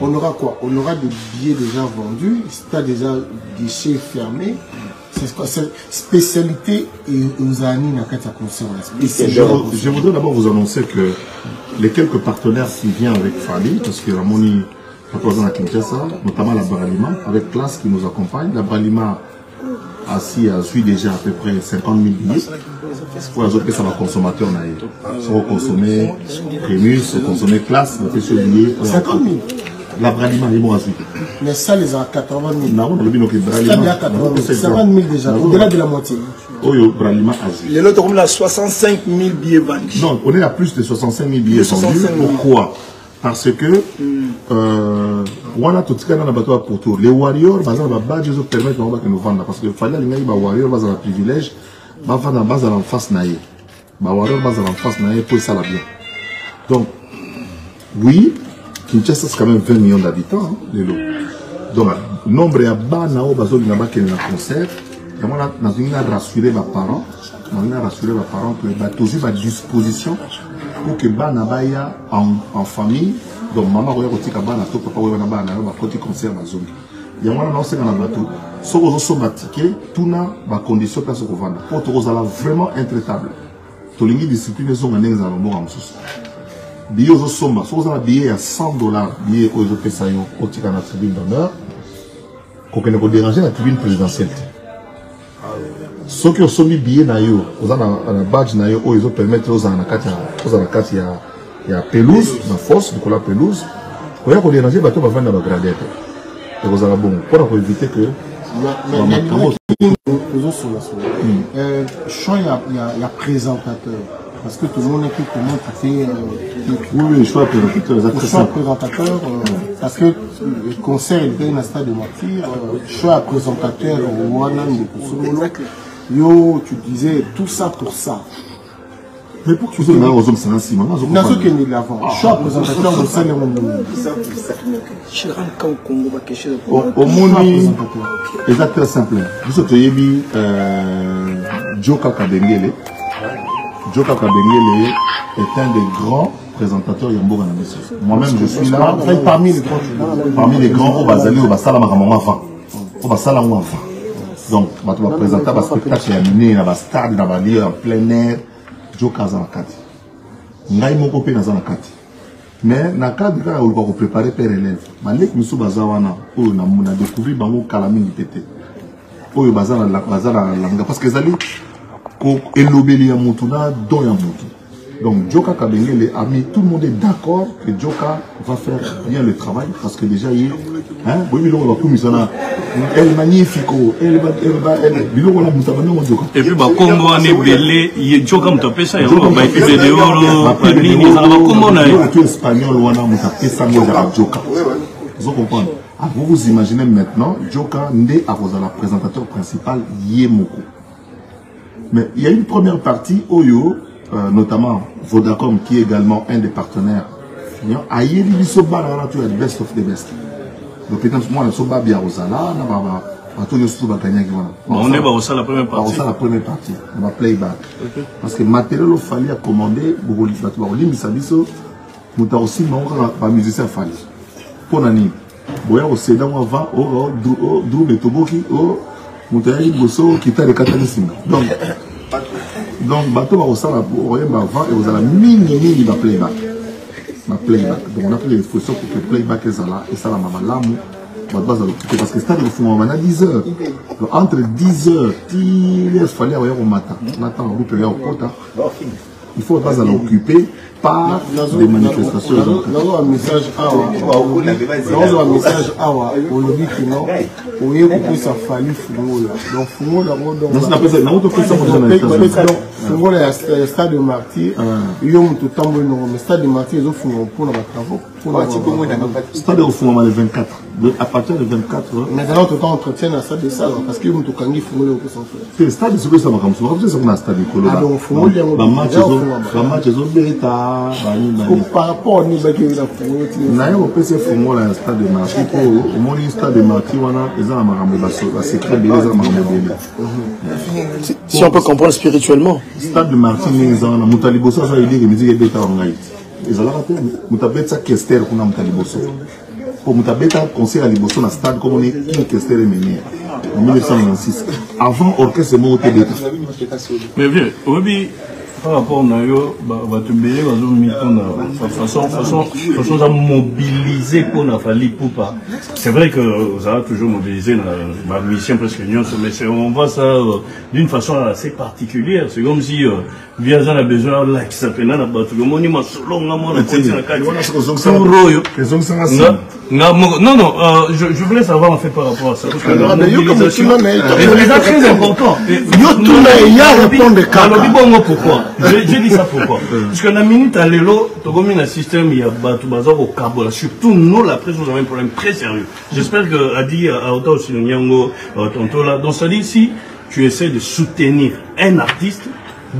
On aura quoi? On aura des billets déjà vendus, c'est déjà guichet fermé. C'est spécialité et aux années à quatre concert. Je voudrais d'abord vous annoncer que les quelques partenaires qui viennent avec Fally, parce que Ramoni représente la Kinshasa, notamment la Bralima, avec classe qui nous accompagne. La Bralima assis à suit déjà à peu près 50 000 billets. Pour ajouter ça, va consommateur, on a consommé Prémus, consommé classe, on a fait ce billet. 50 000. La Bralima est moins azul. Mais ça, les a 80 000. Non, on a vu Bralima. 50 000 déjà, au-delà de la moitié. Oyo, Bralima azul. Les autres, on a 65 000 billets vendus. Non, on est à plus de 65 000 billets vendus. Pourquoi? Parce que, voilà, tout ce qu'il y a dans la bateau à Porto. Les warriors, par exemple, la base, ils permettent de nous vendre. Parce que Fally, les warriors, ils ont un privilège. Ils ont la base à l'enfance naïe. Les warriors, ils ont l'enfance naïe pour ça la bien. Donc, oui. Kinshasa, c'est quand même 20 millions d'habitants, les lots. Donc, le nombre est à bas, il y a un concert. On a rassuré mes parents que toujours à disposition pour que les gens en famille. Donc, maman, on a dit que papa, on a dit concert. Il y a un concert dans le bateau. Si on a un ticket, tout a des conditions pour se revendre. Pour que vous vraiment intraitable. Tout le monde discipliné, on a des gens en souci. Billet aux sommes, si vous avez un billet à $100, billet aux Pessaillons, au Tican à la tribune d'honneur, qu'on ne peut déranger la tribune présidentielle. Ceux qui ont soumis billet, vous avez un badge, ils ont permis aux anacatiens, il y a pelouse, la force, du coup la pelouse, vous avez dérangé, bateau va vendre dans le gradette. Et vous avez bon, pour éviter que. Nous avons sur la soirée. Chant, il y a présentateur. Parce que tout le monde écoute comment tu fais. Oui, je suis un présentateur. Je suis un présentateur parce que le concert est bien à stade de martyr. Je suis un présentateur au Wanam de Kosovo. Yo, tu disais tout ça pour ça. Mais pour que tu sois là, aux hommes, c'est ainsi. Je suis un présentateur de ça. Je suis au Congo, quelque chose. Au monde, exactement simple. Vous êtes Yébi, Joka Kadengele. Joka Kabengele est un des grands présentateurs Yambo Ganabessos. Moi-même, je suis là. Parmi les grands, on va aller au Bassala Maramafa. Au Bassala Mouafa. Donc, on va présenter un spectacle amené dans un stade, dans un lieu en plein air. Joka Zanakati. Ngai Mokopé Zanakati. Mais, dans le cadre où on va préparer père élève, Malek Moussou Bazawana, où on a découvert Bango Kalamini Pété. Où il y a Bazala Langa. Parce que Zali. Donc, Joka Kabengele a mis tout le monde est d'accord que Joka va faire bien le travail parce que déjà il est magnifique. Et puis, Congo a belé, Joka m'a tapé ça. Vous comprenez? Vous vous imaginez maintenant, Joka n'est à vos présentateur principal, Yemoko. Mais il y a une première partie, Oyo, notamment Vodacom, qui est également un des partenaires. A Yéli Bissoba, là, tu as le best of the best. Donc, peut-être que moi, je suis bien au Sala, je suis surtout gagner. On est au Sala, la première partie. Au Sala, la première partie, on va playback. Parce que le matériel, il fallait commander, il y a aussi un musicien Fali. Pour Nani, il y a aussi un Drou Betoboki, Moutaï Bosso qui t'a le catalysme. Donc, bateau va au salon, va et vous allez minimiser le playback. Ma playback. Donc, on a pris les dispositions pour que le playback est là et ça la maman l'amour. Parce que c'est le fond, on a 10 heures. Donc, entre 10 heures, il fallait aller au matin. Maintenant, on peut aller au quota. Il faut pas l'occuper par des manifestations. Nous avons un message Awa pour le dire que non, pour y couper sa famille Fumola. Donc Fumola, le stade de martyrs, ils ont tout le temps le stade de martyrs, ils ont Fumola pour le travaux. Stade de Fumola, le 24, à partir de 24 heures. Maintenant, tout le temps entretien à stade de salle parce qu'ils ont tout le temps Fumola au centre. C'est le stade de ce que ça va comme ça. C'est un stade de Colorado. Donc Fumola, par rapport au niveau de la si on peut comprendre spirituellement. Stade de Martin, en 1996. Avant, orchestre mais vieux, par rapport à yo va te payer va zone de façon à mobiliser qu'on a fallu pour pas c'est vrai que ça a toujours mobilisé ma mission presque union mais on voit ça d'une façon assez particulière c'est comme si bien on a besoin là qui s'appelle là tout le monde m'a solo on a mon non non je voulais savoir en fait par rapport à ça parce que la mobilisation est très importante yo tout là il y a répondre alors pourquoi je dis ça pourquoi parce que la minute à l'élo, tu as système, il y a tout bazar au carbola. Surtout nous, la presse, nous avons un problème très sérieux. J'espère que Adi a autant aussi tantôt là. Donc ça dit, si tu essaies de soutenir un artiste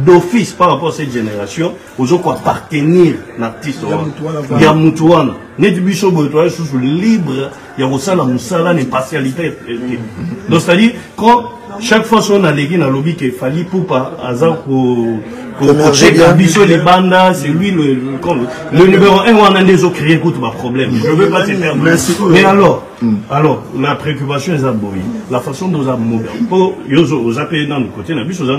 d'office par rapport à cette génération, aux autres appartenir l'artiste. Il y a Moutouane. Netbiso Boutouane, je suis libre. Il y a Rossala Moussala, l'impartialité. Donc ça dit, quand chaque fois qu'on a légué dans lobby qu'il fallait pour pas hasard pour checker ambition les bandas c'est lui le numéro 1 on a des autres créer écoute ma problème je veux pas te faire mais alors la préoccupation est à boy la façon dont on a mobilisé pour yozo aux appels dans le côté la biso on a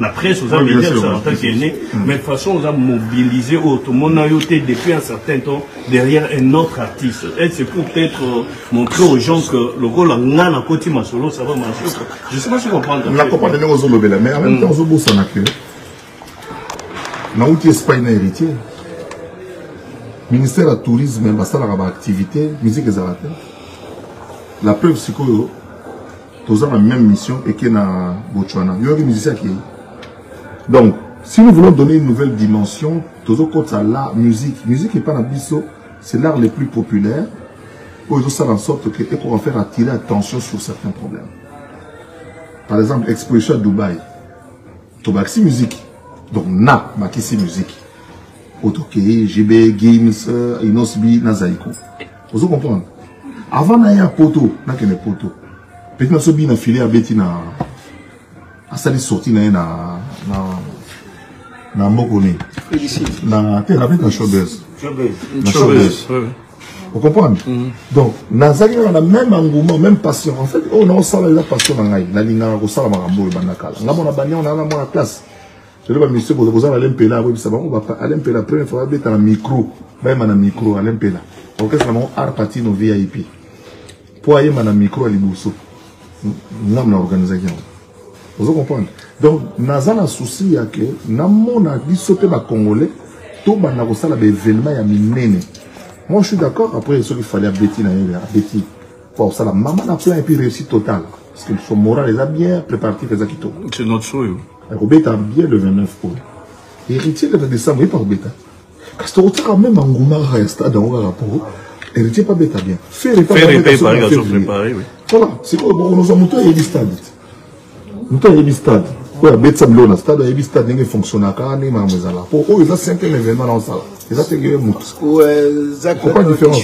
la presse aux appels ça en tant qu'il né mais de façon on a mobilisé tout le monde a été depuis un certain temps derrière un autre artiste et c'est pour peut-être montrer aux gens que le rôle on a dans côté masolo ça va marcher je sais pas si on comprend la compagnie nous aux mobile mais en même temps c'est pas un héritier. Le ministère de la Tourisme, la activité, la musique et la la preuve, c'est que nous avons la même mission et qu'il y a un Botswana. Il y a des musiciens qui. Donc, Si nous voulons donner une nouvelle dimension, tozokota la musique, musique et panabiso, c'est l'art le plus populaire. Ils ont ça en sorte que pour en faire attirer attention sur certains problèmes. Par exemple, exposition à Dubaï, Tobaxi musique, donc na makisi musique, Otoké, JB, Games, Inosbi, Nazaiko. Vous comprenez? Avant il y a un poteau, n'a qu'un poteau. Petit n'a sobi n'a filé à Bettina, à sa sortie n'a na mokoni na terre avec la chaudeuse vous comprenez donc nazali on a même engouement même passion en fait oh non ça la passion en aïe la linga au salon marambo et banakala là mon abani on a la moins classe je le vois monsieur pour vous allez l'empêler oui ça va on va pas aller l'empêler la première fois d'être un micro même un micro à l'empêler ok c'est vraiment art parti nos VIP pour aller un micro à l'imousso nous avons l'organisation vous comprenez. Donc, Nazan a souci à que, Namon a dit sauter ma Congolais, tout le monde a l'événement à Minene. Moi, je suis d'accord, après, ce qu'il fallait à Betty, pour ça, la maman a plein et puis réussite totale. Parce que son moral est bien préparé, les Akito. C'est notre choix. Robert a bien le 29 août. Héritier le 20 décembre, il n'est pas Robert. Parce que tu as même un gourmand reste dans le rapport. Héritier pas bête bien. Faire répéter par les gens préparés. Voilà, c'est quoi, nous avons monté et stade. Nous avons des stades. Oui, le stade est stade qui fonctionne à Cannes, mais il y a 5 événements dans la salle. Il y a 5 événements. Pourquoi la différence?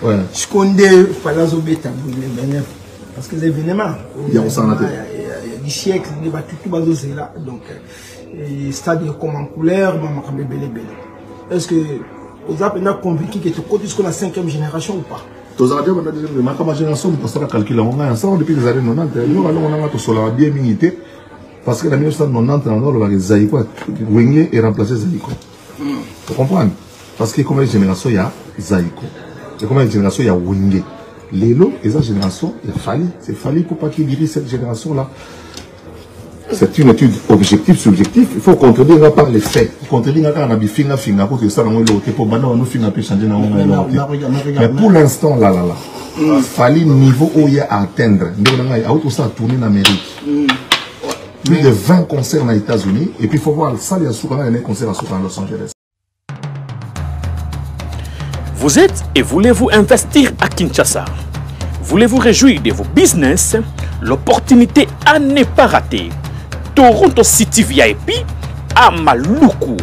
Je connais Palazzo Beta, parce que l'événement, il y a des siècles, il y a tout le là. Donc, le stade est comme en couleur, mais il est-ce que vous avez convaincu que tu produis jusqu'à la 5e génération ou pas? Tous les gens de ma génération, on a calculé, on a ensemble depuis les années 90. Nous on a tout cela bien milité parce que la 1990, on a les Zaïko, Wengé et remplacé Zaïko. Vous comprenez? Parce que combien de générations il y a Zaïko et combien de générations il y a Wengé. Les lots et cette génération, il fallait, c'est fallait pour pas qu'il dirige cette génération-là. C'est une étude objective, subjective. Il faut contrôler par les faits. Il faut contrôler par les faits. Mais pour l'instant, là, il fallait un niveau où il y a à atteindre. Il y a aussi à tourner en Amérique. Plus de 20 concerts aux États-Unis. Et puis il faut voir ça, il y a un concert à Los Angeles. Vous êtes et voulez-vous investir à Kinshasa? Voulez-vous réjouir de vos business? L'opportunité à ne pas rater. Toronto City VIP à Maluku,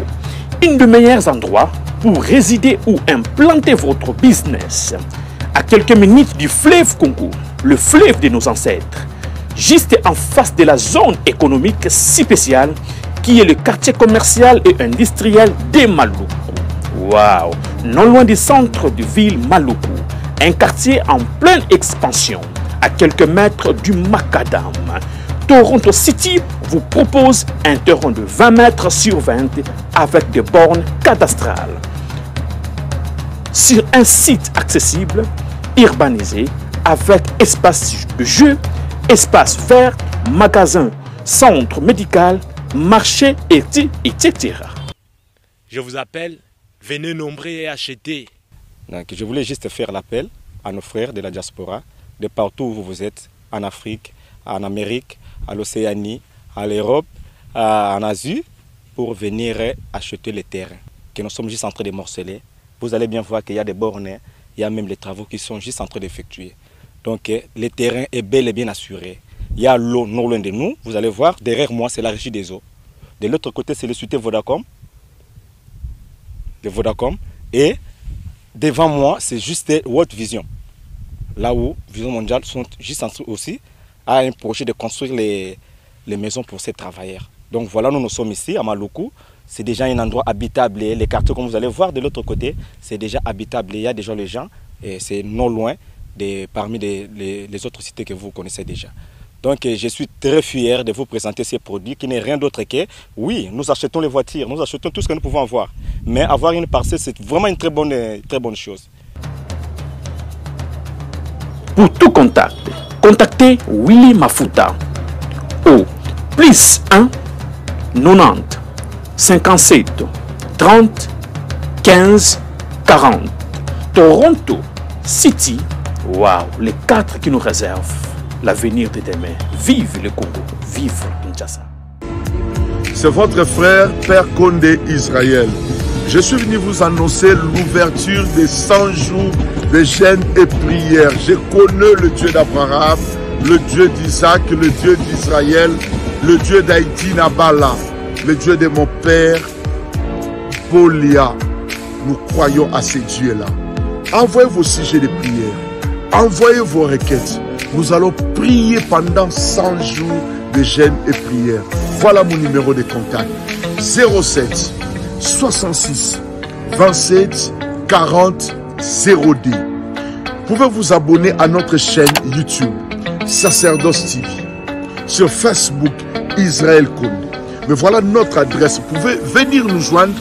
une des meilleurs endroits pour résider ou implanter votre business. À quelques minutes du fleuve Congo, le fleuve de nos ancêtres, juste en face de la zone économique si spéciale qui est le quartier commercial et industriel de Maluku. Waouh, non loin du centre de ville Maluku, un quartier en pleine expansion, à quelques mètres du Macadam. Toronto City vous propose un terrain de 20 mètres sur 20 avec des bornes cadastrales. Sur un site accessible, urbanisé, avec espace de jeu, espace vert, magasin, centre médical, marché, etc. Je vous appelle, venez nombrer et acheter. Donc, je voulais juste faire l'appel à nos frères de la diaspora, de partout où vous êtes, en Afrique, en Amérique, à l'Océanie, à l'Europe, en Asie, pour venir acheter les terrains que nous sommes juste en train de morceler. Vous allez bien voir qu'il y a des bornes, il y a même les travaux qui sont juste en train d'effectuer. Donc le terrain est bel et bien assuré. Il y a l'eau non loin de nous, vous allez voir, derrière moi c'est la régie des eaux. De l'autre côté c'est le site Vodacom, de Vodacom, et devant moi c'est juste World Vision, là où Vision Mondiale sont juste en train aussi à un projet de construire les maisons pour ces travailleurs. Donc voilà, nous sommes ici à Maluku, c'est déjà un endroit habitable et les quartiers comme vous allez voir de l'autre côté, c'est déjà habitable, il y a déjà les gens et c'est non loin parmi les autres cités que vous connaissez déjà. Donc je suis très fier de vous présenter ces produits qui n'est rien d'autre que, oui, nous achetons les voitures, nous achetons tout ce que nous pouvons avoir, mais avoir une parcelle c'est vraiment une très bonne chose. Pour tout contact, contactez Willy Mafuta au +1 90 57 30 15 40. Toronto City, waouh, les 4 qui nous réservent l'avenir de demain. Vive le Congo, vive Kinshasa. C'est votre frère Père Condé Israël. Je suis venu vous annoncer l'ouverture des 100 jours de jeûne et prière. Je connais le Dieu d'Abraham, le Dieu d'Isaac, le Dieu d'Israël, le Dieu d'Haïti, Nabala, le Dieu de mon père, Polia. Nous croyons à ces dieux-là. Envoyez vos sujets de prière. Envoyez vos requêtes. Nous allons prier pendant 100 jours de jeûne et prière. Voilà mon numéro de contact. 07 66 27 40 0D. Vous pouvez vous abonner à notre chaîne YouTube, Sacerdos TV. Sur Facebook, Israël Condé. Mais voilà notre adresse. Vous pouvez venir nous joindre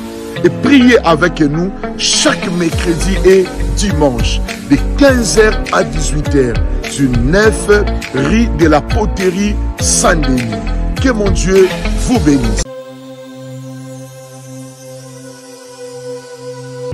et prier avec nous chaque mercredi et dimanche de 15h à 18h sur 9 rue de la Poterie Saint-Denis. Que mon Dieu vous bénisse.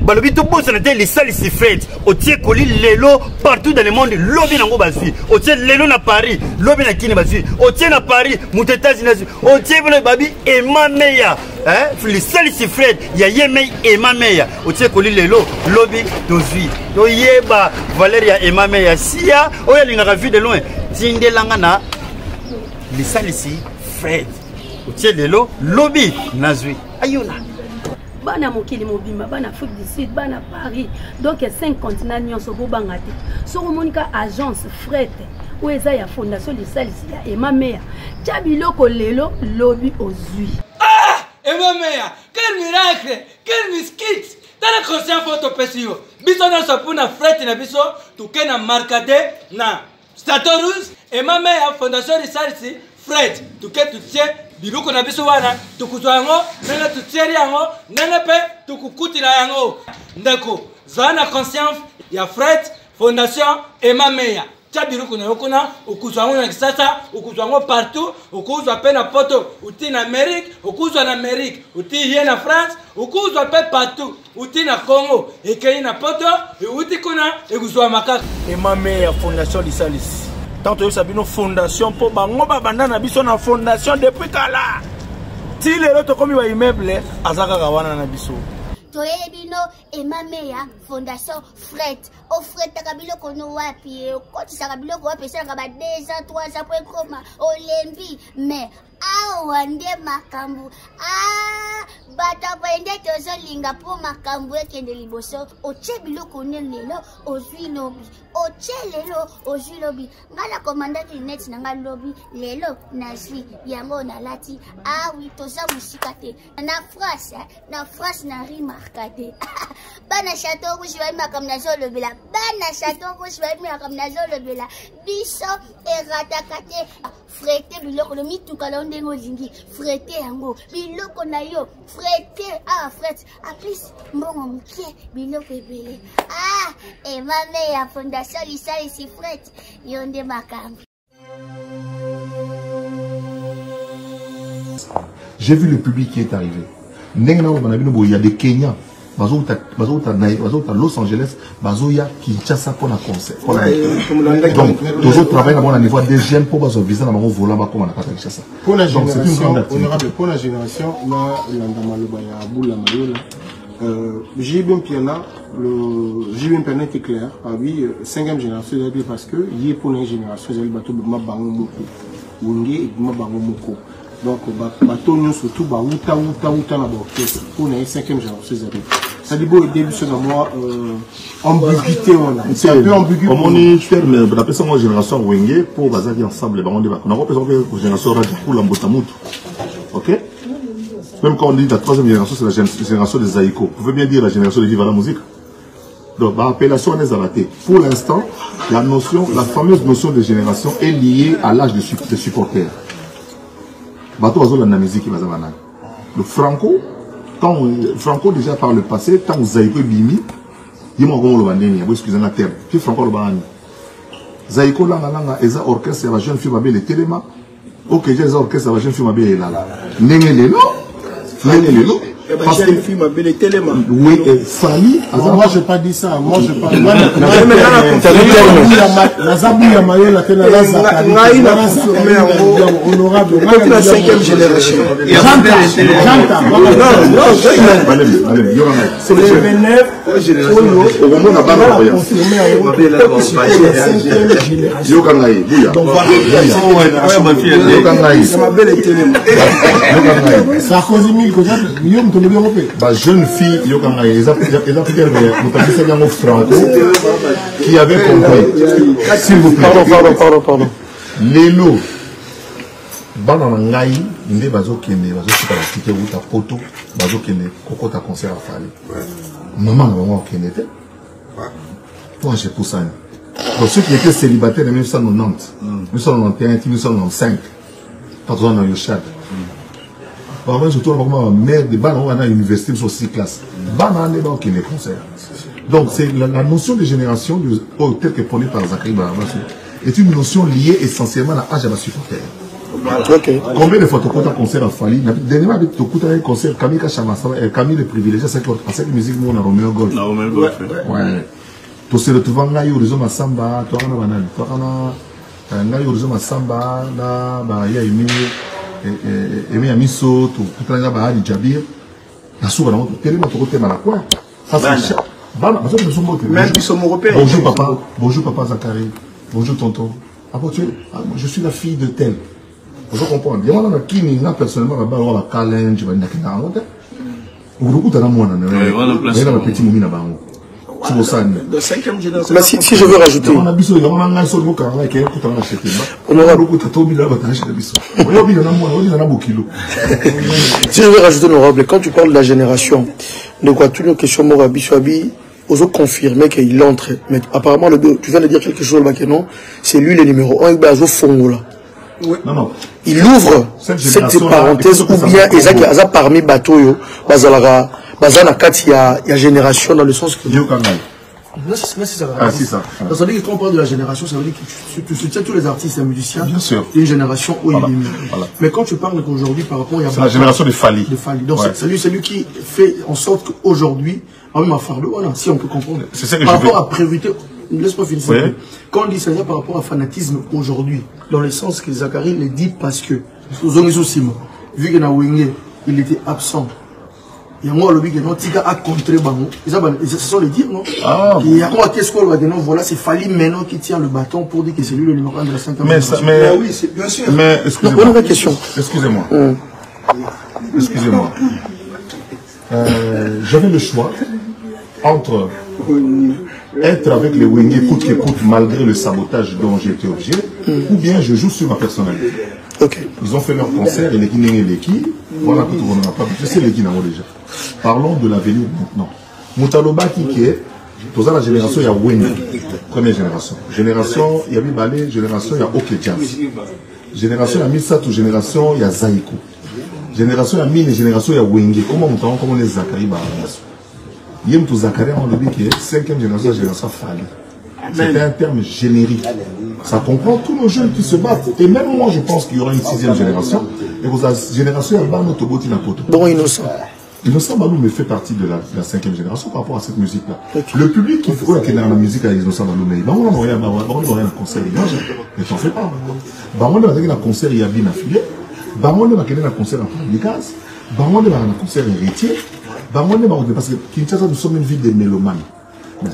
Balobi to bosse na télé sali si fête otie koli lelo partout dans le monde lobi nango bazui otie lelo na Paris lobi na Kini bazui otie na Paris mutetazi nazi otie bolo babi emameya hein fli sali si fête ya yemei emameya otie koli lelo lobi dozui to yeba Valeria emameya sia oya linga vu de loin tindelanga na li sali si fête otie lelo lobi nazui ayona bana mokili mobimba bana Afrique du Sud bana Paris donc 5 continents nyonso bobangati so monika agence fret ou eza ya fondation de salisi ya Emamea chabiloko lelo lobi ozui ah Emamea quel miracle quel miskit tala conscient photo pesio biso na sapuna fret na biso tukena markade na statorus Emamea fondation de salisi fret tuketu tie biloko na biso wana tukuzwa ngo nanga tutseri ngo nanga pe tukukutira ngo ndeko zana conscience ya Fred fondation Emamea cha biloko na yokona ukuzwa ngo na kisasa ukuzwa ngo partout ukuzwa pe na poto uti na Amerique ukuzwa na Amerique uti hier na France ukuzwa pe partout uti na Congo ekei na poto uti kuna ekuzwa makaka Emamea fondation lisalis tant que Sabino fondation pour bango babandana biso na fondation depuis kala ti lelo to komi ba immeuble azaka kawana na biso toyebino Emamea fondation fret au fret kabilo kono wapi ko ti sakabilo ko wapi sanga ba 200 300 point koma olembi mais awa nde makambu ah bata bende tozolinga po makambu ekende liboso otie biloko ne lelo ozwi lobi otie lelo ozwi lobi nga na komandaki net na nga lobi lelo nazwi yango nalati awi toza mosika te na France na rimarka te bana chateau rouge bayi makambu nazolobela bana chateau rouge bayi makambu nazolobela biso erataka te frete biloko lo mituka lo zingi frete yango biloko na yo frete ah frete a plus mbongo mokie biloko ebele ah Emamea fondation lisalisi frete yo nde makambi. J'ai vu le public qui est arrivé. Il y a des Kenyans. Bazo ta Los Angeles, bazo ya Kinshasa pour la concert. Donc toujours travailler à niveau des jeunes pour bazo visa na maro volant ba comme na kata Kinshasa. Pour la génération honorable, pour la génération na landama le baya bula mayola. JB MPIANA, le JB MPIANA était clair. Ah oui, 5e génération d'habit parce que il est pour la génération j'allais bateau ma bango moko. Wongi et ma bango moko. Donc, bateau surtout outa na orchestre pour la 5e génération d'habit. Ça dit beau début sur moi ambiguïté on a c'est un peu ambigu on est faire la personne en génération Wenge pour baser ensemble on débat on a représenté la génération Radicou Lambotamut ok même quand on dit la 3e génération c'est la génération des Zaïko vous pouvez bien dire la génération des Viva la musique donc par appellation on est arrêté pour l'instant la notion la fameuse notion de génération est liée à l'âge des supporters bateau azol la musique bazavana le franco quand Franco déjà par le passé, tant que Zaïko Bimi, il m'a encore le excusez la terre, puis Franco le banni. Zaïko Langa, et ça orchestre, la jeune fille m'a bien les télémas. Ok, j'ai les orchestres, la jeune fille m'a bien les là. Néné les lots, Parce que oui, Fally. Moi, je n'ai pas dit ça. Moi, je parle. Moi, je bah, jeune fille, Franco, qui avait compris. S'il vous plaît. Pardon. Les lots, maman, pour ceux qui étaient célibataires en 1990, 1991, 1995, patron dans le Chad. Moi, je trouve vraiment mère de Banan, on a une université sur 6 classes. Banan n'est pas les concerts. Donc, c'est la notion de génération, telle que prônée par Zacharie Babaswe, est une notion liée essentiellement à l'âge à la supporter. Combien de fois tu as un concert à Fally? Dernièrement, tu as un concert, Camille le privilégié, à cette musique, nous on a Roméo Golf. Ouais. Tu te retrouves en Gaïo, les hommes à Samba, tu as un banane, tu as un Gaïo, les hommes à Samba, là, il y a une minute. Et bien, Misso, tout le monde a dit Jabir, la souveraineté, tellement trop de mal à quoi? Ça, c'est bonjour, papa Zacharie. Bonjour, tonton. Je suis la fille de tel. Je comprends. Il y a qui n'a personnellement la balle, la calène, je vais dire qu'il y a un autre. Vous avez un petit moment là-bas. Mais si je veux rajouter, honorable, quand tu parles de la génération, de quoi tu nous questions, Mourabi, Swabi, oso confirmer qu'il entre. Mais apparemment, tu viens de dire quelque chose là que non, c'est lui le numéro 1, il est au fond là. Oui. Non. Il ouvre cette parenthèse ou bien Isaac Aza parmi Batoyo, Bazalara. Bazana Kat, il y a génération dans le sens que. Là, c'est ça. Ah, c'est ça. Parce que quand on parle de la génération, ça veut dire que tu soutiens tous les artistes et les musiciens. Bien sûr. Il y a une génération où il est mieux. Mais quand tu parles qu'aujourd'hui, par rapport à. C'est la génération de Fally. Donc, c'est lui qui fait en sorte qu'aujourd'hui, même à Fardo, voilà, si on peut comprendre. C'est ça que je veux dire. Par rapport à priorité. Laisse-moi finir. Oui. Quand on dit ça, par rapport à fanatisme aujourd'hui, dans le sens que Zacharie le dit parce que. Vu qu'il y a Wingé, il était absent. Il y a un lobby qui a contré Bango. C'est ça le dire, non? Il y a quoi qu'est-ce qu'on va dire? Voilà, c'est Fally maintenant qui tient le bâton pour dire que c'est lui le numéro 1 de la 5e. Mais oui, c'est bien sûr. Mais excusez-moi. Bonne question. Excusez-moi. Excusez-moi. J'avais le choix entre être avec les Wingés coûte que coûte malgré le sabotage dont j'ai été obligé, ou bien je joue sur ma personnalité. Ils ont fait leur concert et les Guinéens et les qui, voilà que tout le monde n'a pas vu. Je sais les Guinéens déjà. Parlons de l'avenir maintenant. Moutaloba qui est, dans la génération, il y a Wendy, première génération. Génération, il y a Bibalé, génération, il y a Oketian. Génération, il y a Milsatou, génération, il y a Zaïko. Génération, il y a Mine, génération, il y a Wendy. Comment on t'entend, comment on est Zacharie Babaswe? Il y a tout Zacharie, on le dit qui est, 5e génération, la génération Fally. C'est un terme générique. Ça comprend tous nos jeunes qui se battent. Et même moi, je pense qu'il y aura une 6e génération. Et vos générations, elles vont notre bottine à côté. Bon, innocent. Innocent Balou me fait partie de la 5e génération par rapport à cette musique-là. Le public qui croit qu'il est dans la musique avec Innocent Balou, mais on a un concert, mais t'en fais pas. On a un concert, il y a bien affilié. On a un concert en Pamlikas. On a un concert héritier. Parce que Kinshasa, nous sommes une ville de mélomanes.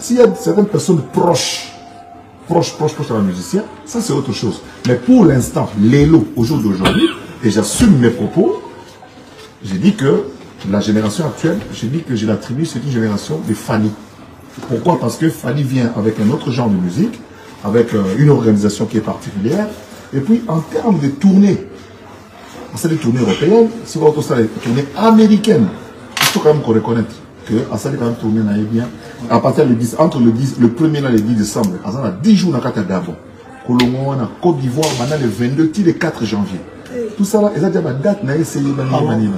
S'il y a certaines personnes proches à la musicienne, ça c'est autre chose. Mais pour l'instant, les lots, au jour d'aujourd'hui, et j'assume mes propos, j'ai dit que la génération actuelle, j'ai dit que je l'attribue, c'est une génération de Fally. Pourquoi? Parce que Fally vient avec un autre genre de musique, avec une organisation qui est particulière, et puis en termes de tournées, c'est des tournées européennes, si vous voulez, des tournées américaines, il faut quand même qu'on reconnaisse. À ça, quand même tourné bien. À partir du 10, entre le 1er et le 10 décembre, à ça, on a 10 jours dans le Gabon. Colombo, on a Côte d'Ivoire, on a le 22 et le 4 janvier. Tout ça, là, exactement, la date, on a essayé de manier.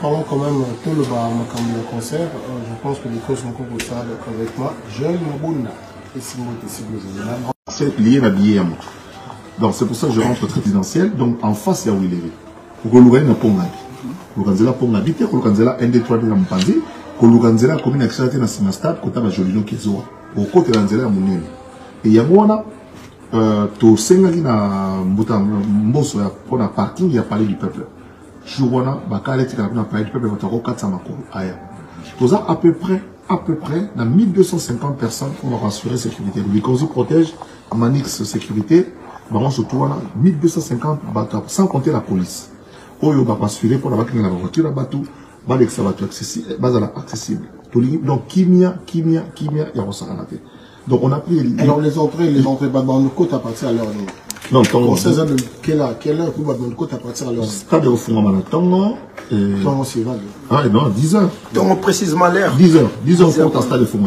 Parlons quand même tout le bar, comme le concert. Je pense que les causes sont comme ça avec moi. Je ne boule pas. C'est lié à billet à moi. Donc, c'est pour ça que je rentre très présidentiel. Donc, en face, il y a où il est. Pour que l'on voit, il n'y a pas de mal. Kulukanzela Pongabite, Kulukanzela 1, 2, 3, 2, Rampanzi, Kulukanzela commune accélérée dans le stade, Kotaba Jolino Kizoa, au côté de la Mounine. Et Yamouana, to Sengalina Mbosso, pour la parking, il y a parlé du peuple. Jouana, Bakale, il y a parlé du peuple, Vataro, Katsamako, Aya. Tout ça, à peu près, dans 1250 personnes pour rassurer la sécurité. Le Bicozo protège, Manix sécurité, Baron Sotouana, 1250 bateaux, sans compter la police. Oyo va pas suivre pour la voiture, la bateau, Balexa va être accessible. Donc, Kimia, il y a un salaté. Donc, on a pris les. Alors, les entrées, dans le côte à partir à l'heure. Non, on sait quelle heure vous dans le côte à partir à l'heure. Stade au fond, maintenant. Non, c'est vague. Ah, non, 10h. Donc, précisément l'heure. 10h, porte à stade au fond.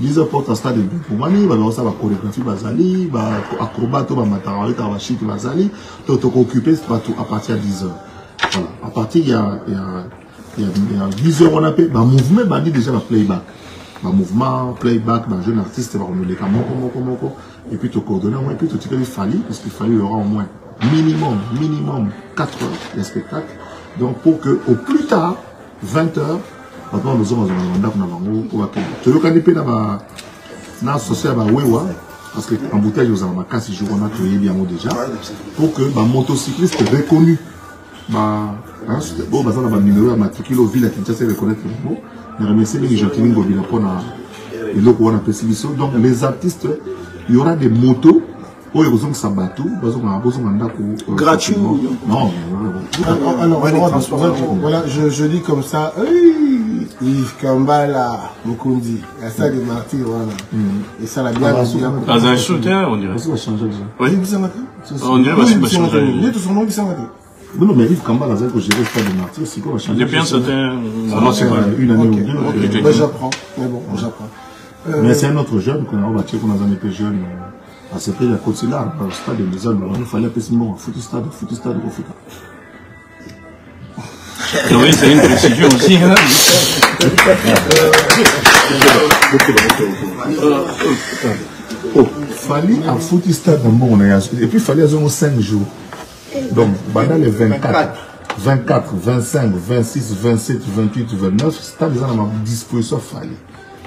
10h porte à stade Boumani, ça va chorégraphie Bazali, acrobato, Matarali, Tawachik Bazali, tout occupé à partir de 10h. Voilà. À partir il y a 10h on appelle, le mouvement bandit déjà le playback. Le mouvement, playback, le jeune artiste, on nous les camons, et puis tout coordonner au moins, et puis tout il fallait, parce qu'il fallait il y aura au moins minimum 4 heures de spectacle. Donc pour que au plus tard, 20h, maintenant, nous sommes dans un tu veux canapé là-bas, parce que l'embouteillage aux Amacas, si je vous en ai bien déjà, pour que ma motocycliste reconnu, ma bon, basant la numéro à matricule au ville à Kinshasa reconnaître le mot, mais remercier les Jacqueline Gobila pour la et l'eau qu'on a pessimisé. Donc les artistes, il y aura des motos. Gratuit. Non, voilà, je dis comme ça, Yves Kambala, Mokundi, la salle des martyrs, voilà. Et ça l'a bien reçu. Ah, c'est un shooter, on dirait. On va changer déjà. Oui, on dirait que c'est un shooter. Non, mais Yves Kambala, c'est que j'ai resté des martyrs, c'est quoi, on va changer. Depuis un certain. Non, c'est pas une année ou deux. Ben, j'apprends. Mais bon, j'apprends. Mais c'est un autre jeune qu'on a rebâti qu'on a un peu jeune. À ce prix, il y a côté là, au stade de Lézard, il fallait passer bon, foot stade, au foot. Oui, c'est une procédure aussi. Fallait un foot stade, bon, on a et puis fallait avoir 5 jours. Donc, pendant les 24, 25, 26, 27, 28, 29, stade, ils ont à disposition, fallait.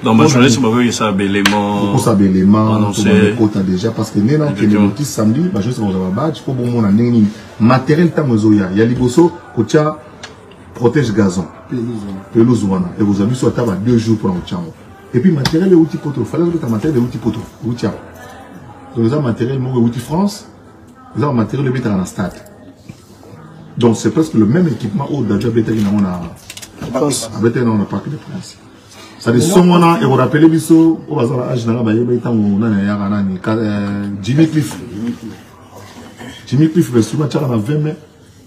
Dans ma journée, c'est pas vrai que ça a bélément. Pour ça, bélément, tout le monde est déjà. Parce que, maintenant, que le petit samedi, je sais que vous avez badge, pour bon, on a un matériel tamozoya. Il y a les bossos, Kocha, protège gazon. Pelouse ouana. Et vous avez mis sur la table 2 jours pour un chamo. Et puis, matériel est outil poteau. Fallait que tu as matériel est outil poteau. Outia. Donc, vous avez matériel, mon outil France. Vous avez matériel, le bétail dans la stade. Donc, c'est presque le même équipement au Daja Bétail dans le Parc de France. Ça dit, et vous rappelez, Bissot, au hasard, à Genara, Jimmy Cliff, le souma, tchara, la vemme,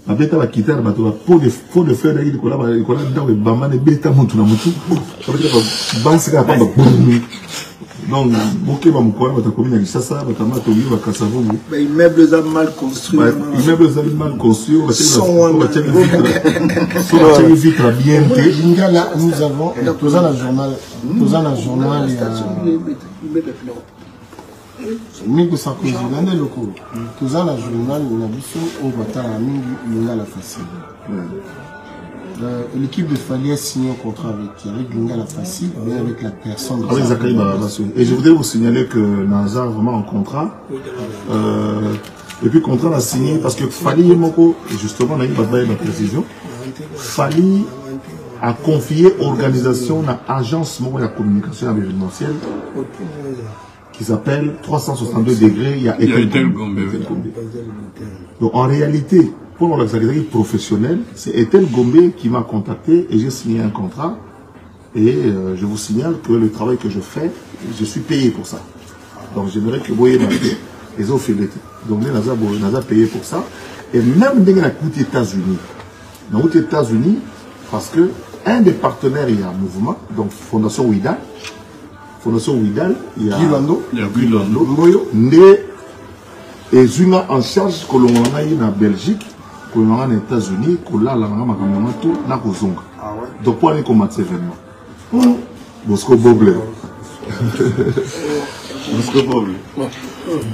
la bêta, la guitare, la peau de fleurs, il collabore, le bamane, bêta, moutou, donc, ok, va me croire, votre commune, il s'assoit, votre matouille, votre cassavou. Mais immeubles mal construits. Sont vitres bien. Là, nous avons, dans le journal, c'est 1200 causes d'années locaux. Tout ça, le journal, on a vu ça, on va t'arranger, il y a la facile. L'équipe de Fally a signé un contrat avec Djonga la Fassi, mais avec la personne. Avec Zacharie Babaswe. Et je voudrais vous signaler que Nazar vraiment en contrat. Et puis contrat l'a signé parce que Fally Moko, justement, on a eu la précision. Fally a confié organisation à l'agence de la communication événementielle qui s'appelle 362 degrés. Il y a donc en réalité. Pour l'organisation professionnelle, c'est Ethel Gombe qui m'a contacté et j'ai signé un contrat. Et je vous signale que le travail que je fais, je suis payé pour ça. Donc j'aimerais que vous voyez les offres. Donc nous avons payé pour ça. Et même dans les États-Unis, parce que un des partenaires, il y a un mouvement, donc Fondation Widal, il y a Gulando, Moyo, Né et Zuma en charge que l'on a eu en Belgique. Aux États-Unis, donc pour aller combattre ces événements. Bosco Boble.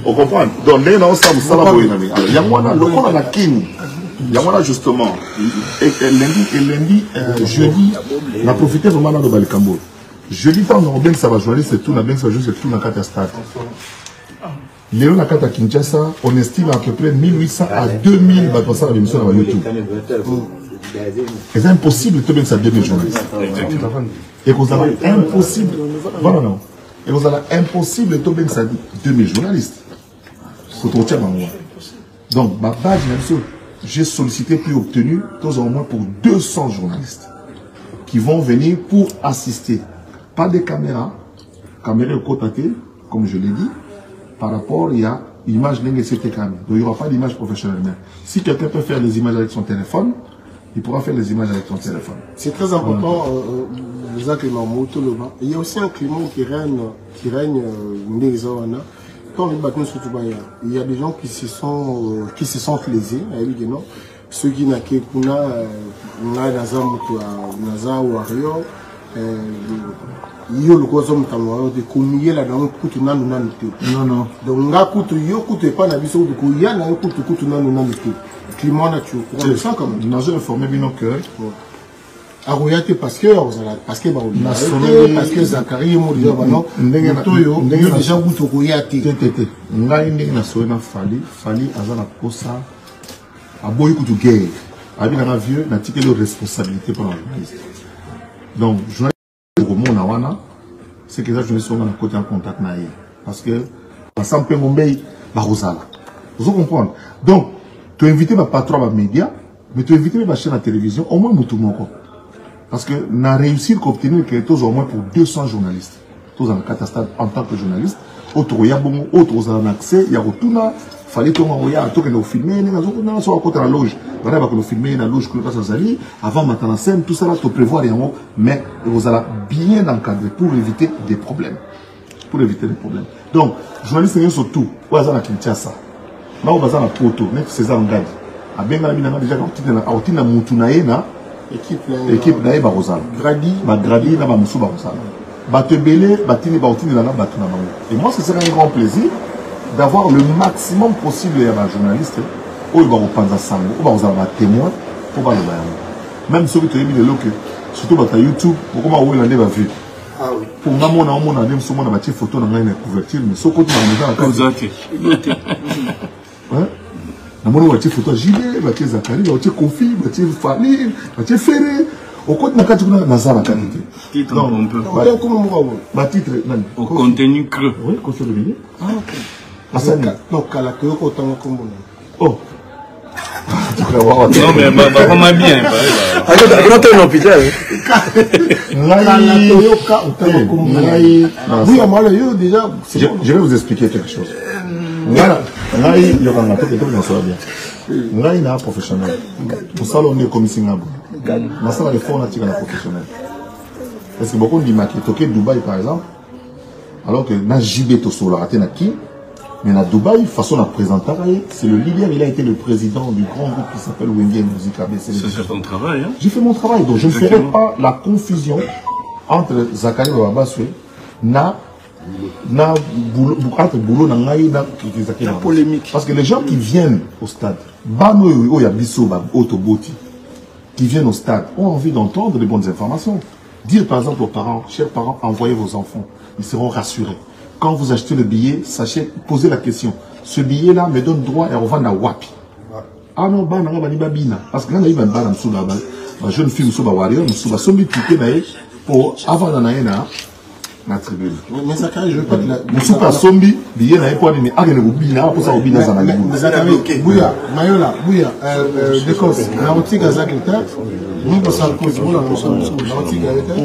On comprend. Donc, nous sommes là pour y aller. Il y a moi, le corps à la Kini. Yamana justement, lundi et jeudi, on a profité vraiment dans le Balkambo. Jeudi, quand on a bien ça va jouer, c'est tout, on a bien ça va jouer, c'est tout, on a catastrophe. Léon a à Kinshasa, on estime à peu près 1800 à 2000 battements à l'émission de YouTube. C'est impossible de bien ça bien les journalistes. Et qu'on a impossible. Voilà, non. Et qu'on a impossible de bien ça 2000 journalistes. C'est trop cher, moi. Donc, ma page, j'ai sollicité puis obtenu, tous au moins pour 200 journalistes qui vont venir pour assister. Pas des caméras, caméras au côté, comme je l'ai dit, par rapport il y a l'image de cette caméra. Donc, il n'y aura pas d'image professionnelle. Mais si quelqu'un peut faire des images avec son téléphone, il pourra faire les images avec son téléphone. C'est très important, Zach et Mamou, tout le monde. Il y a aussi un climat qui règne il y a des gens qui se sentent lésés, évidemment. Ceux qui n'ont pas Naza ou Ario, ils ont des commis là dans le coup de nan. Non, non. Donc, là, coûte pas la vision de Kouya, là, coûte nan. Climat naturel. C'est ça, quand même. Nous avons informé bien que. Aroyate parce que Zacharie mon dieu non toyo déjà goûte Aroyate tété ngai ndenge na soena Fally azana kosa aboyi kutu guerre abina na vieux na ticket de responsabilité pendant le crise donc joie au monde na wana c'est que ça je me suis en côté en contact na parce que ensemble pe ngombei ba rosala vous comprenez donc tu invité ma patron ma média mais tu invité ma chaîne à télévision au moins mutu moko. Parce que nous avons réussi à obtenir que tous au moins pour 200 journalistes. Tous en catastrophe en tant que journalistes. Autres, il y a bon, autres ont accès, il y a retour là. Fallait qu'on regarde, tout qu'on a filmé, nous avons soit contre la loge. Voilà, qu'on a filmé la loge que nous passons à l'île. Avant, maintenant, la scène, tout ça là, tout prévoir et on, mais vous allez bien encadrer pour éviter des problèmes. Pour éviter des problèmes. Donc, journalistes, ils sont tout. Où est-ce qu'on a Kinshasa? Là, où est-ce qu'on a Porto? Même César Ngadi. À bien, la mine, déjà, quand tu es dans Moutunaïna, équipe naïe ba rosala gradi na ba musu ba rosala ba tebele ba tini ba otini na ba tuna bango et moi ce serait un grand plaisir d'avoir le maximum possible ya ba journaliste ou ba opanza sango ou ba rosala ba témoin pour ba le ba même ceux qui te mis de l'eau que surtout ba ta YouTube pour comment ou l'année ba vue ah oui pour nga mona dem so mona ba tie photo na ngai na couverture mais so ko tu na ka zaki hein. Je suis photo JB, je suis Zacharie, je suis Kofi, je suis Fally, je suis Ferré. Au compte, je suis Nazar à qualité. Titre, on peut pas. Ma titre, au contenu creux. Oui, contenu. Ah, ok. Ah, ça, non, Kalakeo, autant comme moi. Oh. Non, mais vraiment bien. Allez, quand t'es en hôpital. Kalakeo, autant comme moi. Oui, à déjà. Je vais vous expliquer quelque chose. Voilà. Je suis un professionnel. Pour ça, on est comme Singapour. Dans ça, les fonds natifs sont professionnels. Parce que beaucoup disent que Dubaï, par exemple, alors que dans JB Tosso, là, mais à Dubaï, façon de présenter, c'est le leader, il a été le président du grand groupe qui s'appelle Wendy Music ABC. C'est ton travail, hein? J'ai fait mon travail, donc je ne ferai pas la confusion entre Zacharie Babaswe na na boulot na ngai na kizaki na polémique parce que les gens qui viennent au stade bano yo ya biso ba autoboti qui viennent au stade ont envie d'entendre les bonnes informations. Dire par exemple aux parents, chers parents, envoyez vos enfants, ils seront rassurés. Quand vous achetez le billet, sachez poser la question. Ce billet là me donne droit et on va na wapi. Ah non ba na ba ni babina parce que na ba ba na msula ba jeune fille msula warrior msula sombi piqué na pour avant na na ma tribune. Mais Zacharie, je veux pas de la. Monsieur Passombi, il y a un point de. Ah, il y a un bina, pour ça, il y a un bina. Mais Zacharie, Bouya, Mayola, Bouya, Décosse, Nautique à Zacharie, nous, pour ça, le cause, nous, la personne, Nautique à l'état.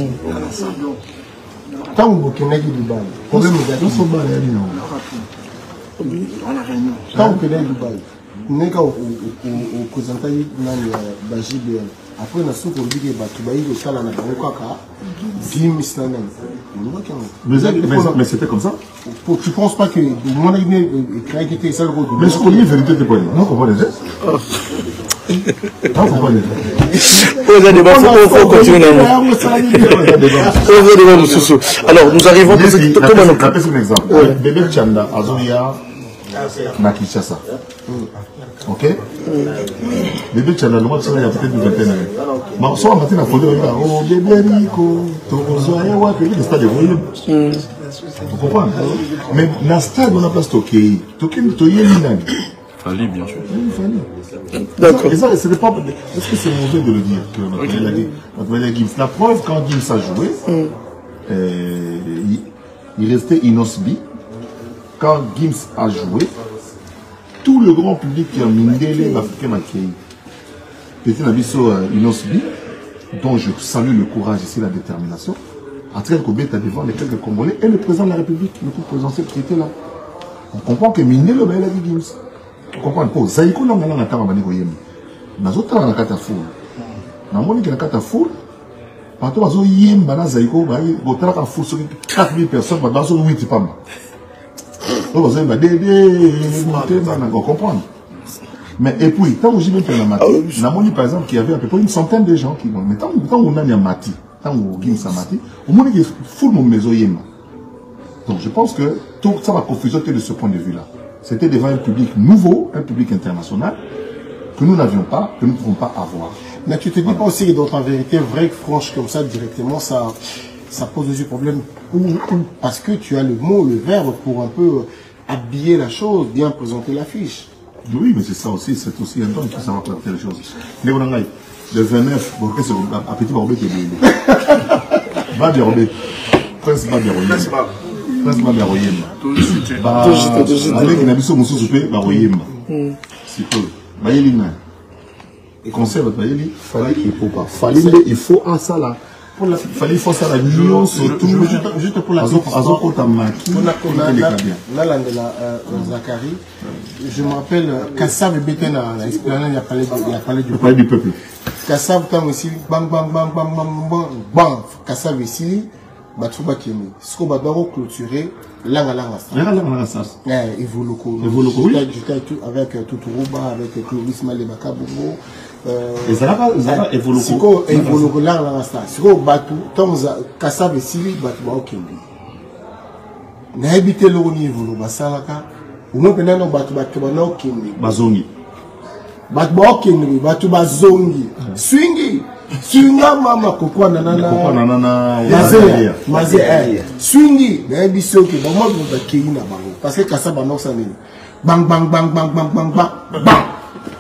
Tant que vous connaissez du bal, on va vous dire, son bal est à l'île. Tant que vous connaissez du bal, vous n'avez qu'à vous présenter dans le JBL. Après, on a souvent dit que le salaire n'a pas encore 10 000 standards. Mais c'était comme ça. Tu ne penses pas que mon idée était ça le gros du. Mais je connais la vérité des poignets. Non, comment les gestes. Non, comment les gestes. Posez des bases, il faut continuer. Posez des bases, sous-sous. Alors, nous arrivons à ce que tu as un exemple. Bébé Tchanda, Azoya. na Kinshasa. Ok? Les deux tchala, le mois de il y a peut-être une vingtaine d'années. Mais on sort matin à Fondé, on dit oh, bébé Nico, Toronzoya, ouais, que le stade est venu. Vous comprenez? Mais dans le stade, on a place Tokei. Tokei, Toyé, Minami. Fallu, bien sûr. D'accord. Et ça, c'est pas. Est-ce que c'est mauvais de le dire que Mathieu Gims. La preuve, quand Gims a joué, il restait inhospi. Quand Gims a joué, tout le grand public qui a mindé l'Africain Makéi, Petit Nabisso inhospi, dont je salue le courage ici, la détermination, à travers le Kobé, devant les quelques Congolais et le président de la République, le coup présidentiel qui était là. On comprend que mindé le bail a dit Gims. Vous comprenez pas? Zaïko n'a pas de temps à venir. Nous avons un peu de temps à venir. Nous avons un peu de temps à venir. Nous avons un peu de temps à venir. 4000 personnes, nous avons 8 femmes. Nous avons un peu de temps à venir. Vous comprenez? Mais et puis, tant que j'ai mis la Mati, nous avons par exemple qu'il y avait à peu près une centaine de gens qui vont. Mais tant qu'on a mis la Mati, tant qu'on a mis la Mati, on a mis la foule de mes oeufs. Donc je pense que tout ça va confuser de ce point de vue-là. C'était devant un public nouveau, un public international, que nous n'avions pas, que nous ne pouvons pas avoir. Mais tu te dis pas aussi que d'autres en vérité, vraie, franche, comme ça, directement, ça pose aussi problème. Parce que tu as le mot, le verbe, pour un peu habiller la chose, bien présenter l'affiche. Oui, mais c'est ça aussi, c'est aussi un temps qu'il faut savoir présenter les choses. Le 29, bon, qu'est-ce que à petit barbé qui est venu. Babé, Prince Babé, il faut un salaire. Fallait faire ça la nuance, surtout. Juste pour la Zacharie, je me rappelle, Kassav était dans l'esplanade, il a parlé du peuple. Kassav, tant aussi, bang, bang, bang, bang, bang, bang, bang, Kassav ici. Ce qu'on va d'abord clôturer, il vaut le coup. J'étais avec Toutourouba, avec Clovis Malébaka Boumou. Et ça va, il vaut le coup. Il vaut le coup, si on va tout, tant Kassab et Sili, il va au Kembi. N'habite le niveau, le Bassalaka, ou non, pendant le Kembi. Bazongi. Batbao Kembi, Batouba Zongi. Swingi. Swinga mama kokwa nanana mazé mazé swingi na biso ke ba mo ba keina bango parce que kasaba no sanini bang bang bang bang bang bang bang bang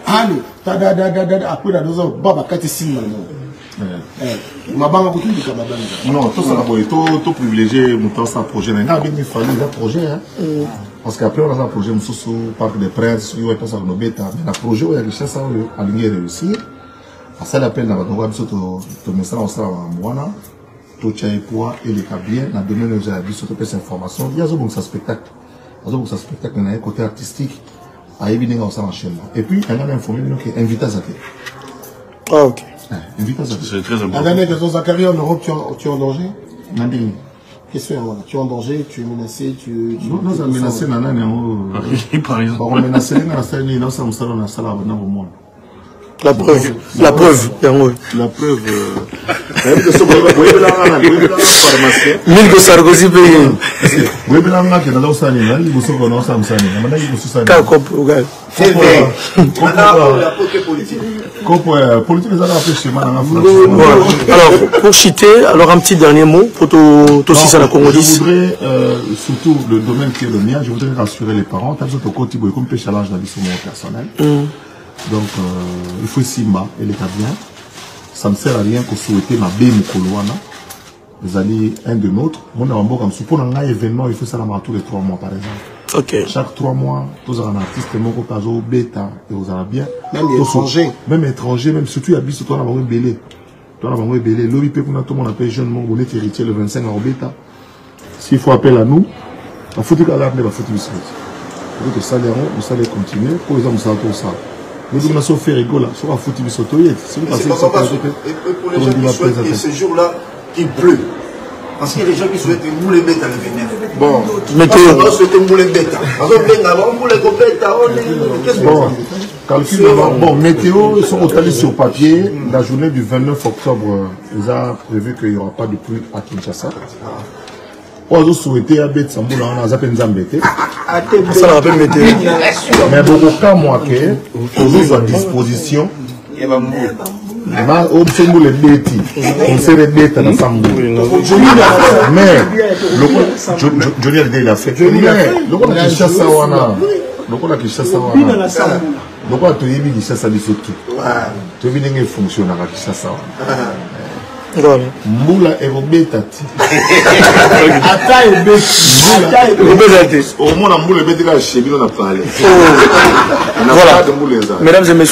allez ta da da da da après la dozo baba kati singa ma banga ko tindika mabanga non tout ça boy tout privilégié montant ça projet na bien il fallait un projet hein parce qu'après on a un projet sous parc des princes yo et ça no beta mais la projet il y a richesse à aligner réussir. À ça l'appel dans la message on sera en Moana, Tochaïpoa et les Cabriens, on a donné nos avis sur toutes ces informations. Il y a un spectacle, il y a un côté artistique, à évidemment on sera en chaîne. Et puis on a informé qu'il invite à Zacharie. Ah ok. Invite à Zacharie. C'est très important. La dernière question, Zacharie, en Europe, tu es en danger? Non. Question, tu es en danger, tu es menacé, tu non, non, menacé, non, non, par exemple. On menacé, non, ça, on sera en salle à venir au monde. La preuve. Alors, pour citer, alors un petit dernier mot pour tout ça, la Congo 10. Je voudrais, surtout le domaine qui est le mien, je voudrais rassurer les parents, tant que tu es au côté, comme tu es challenge dans mon personnel. Donc, il faut Simba et les Caviens. Ça ne sert à rien que souhaiter ma bé Mukoloana. Vous allez un de nôtre. Mon amour, comme si pour un événement, il faut ça tous les 3 mois, par exemple. Ok. Chaque 3 mois, tous les artistes, mon copazo, bêta, et aux Arabiens. Même étrangers. Même étrangers, même surtout, il habite sur toi, on a belé. Toi, on a belé. L'OIP, pour tout le monde, appelle jeune, on est héritier le 25 en bêta. S'il faut appeler à nous, il faut que l'arbre ne va pas faire du sens. Il faut que ça, nous allons continuer. Pour exemple, ça, tout ça. Nous devons nous faire rigoler, sur la foutue sotoyette. Et pour les gens qui souhaitent que ce jour-là, qu'il pleut. Parce que les gens qui souhaitent que moule bête à l'avenir. Bon, mettez-vous. On souhaite moule bête. On moule bête. Qu'est-ce que c'est ça ? Bon, météo, ils sont étalés sur papier. La journée du 29 octobre, ils ont prévu qu'il n'y aura pas de pluie à Kinshasa. on souhaité à bête sambo là on a zappé nzambete ça la peine mettre mais beaucoup quand moi que aux à disposition on se moule bêti on se rebête dans sambo mais Johnny a dit il a fait le coup de chasse à wana le coup de chasse à wana le coup de yébi qui chasse à bisoki tu veux n'engue fonctionner à qui chasse à wana Moula et Robeta. Attaque et Bête. Robeta. Au moins, la moule et Bête, là, chez lui, on a parlé. On a parlé de moule et Zan. Mesdames et messieurs.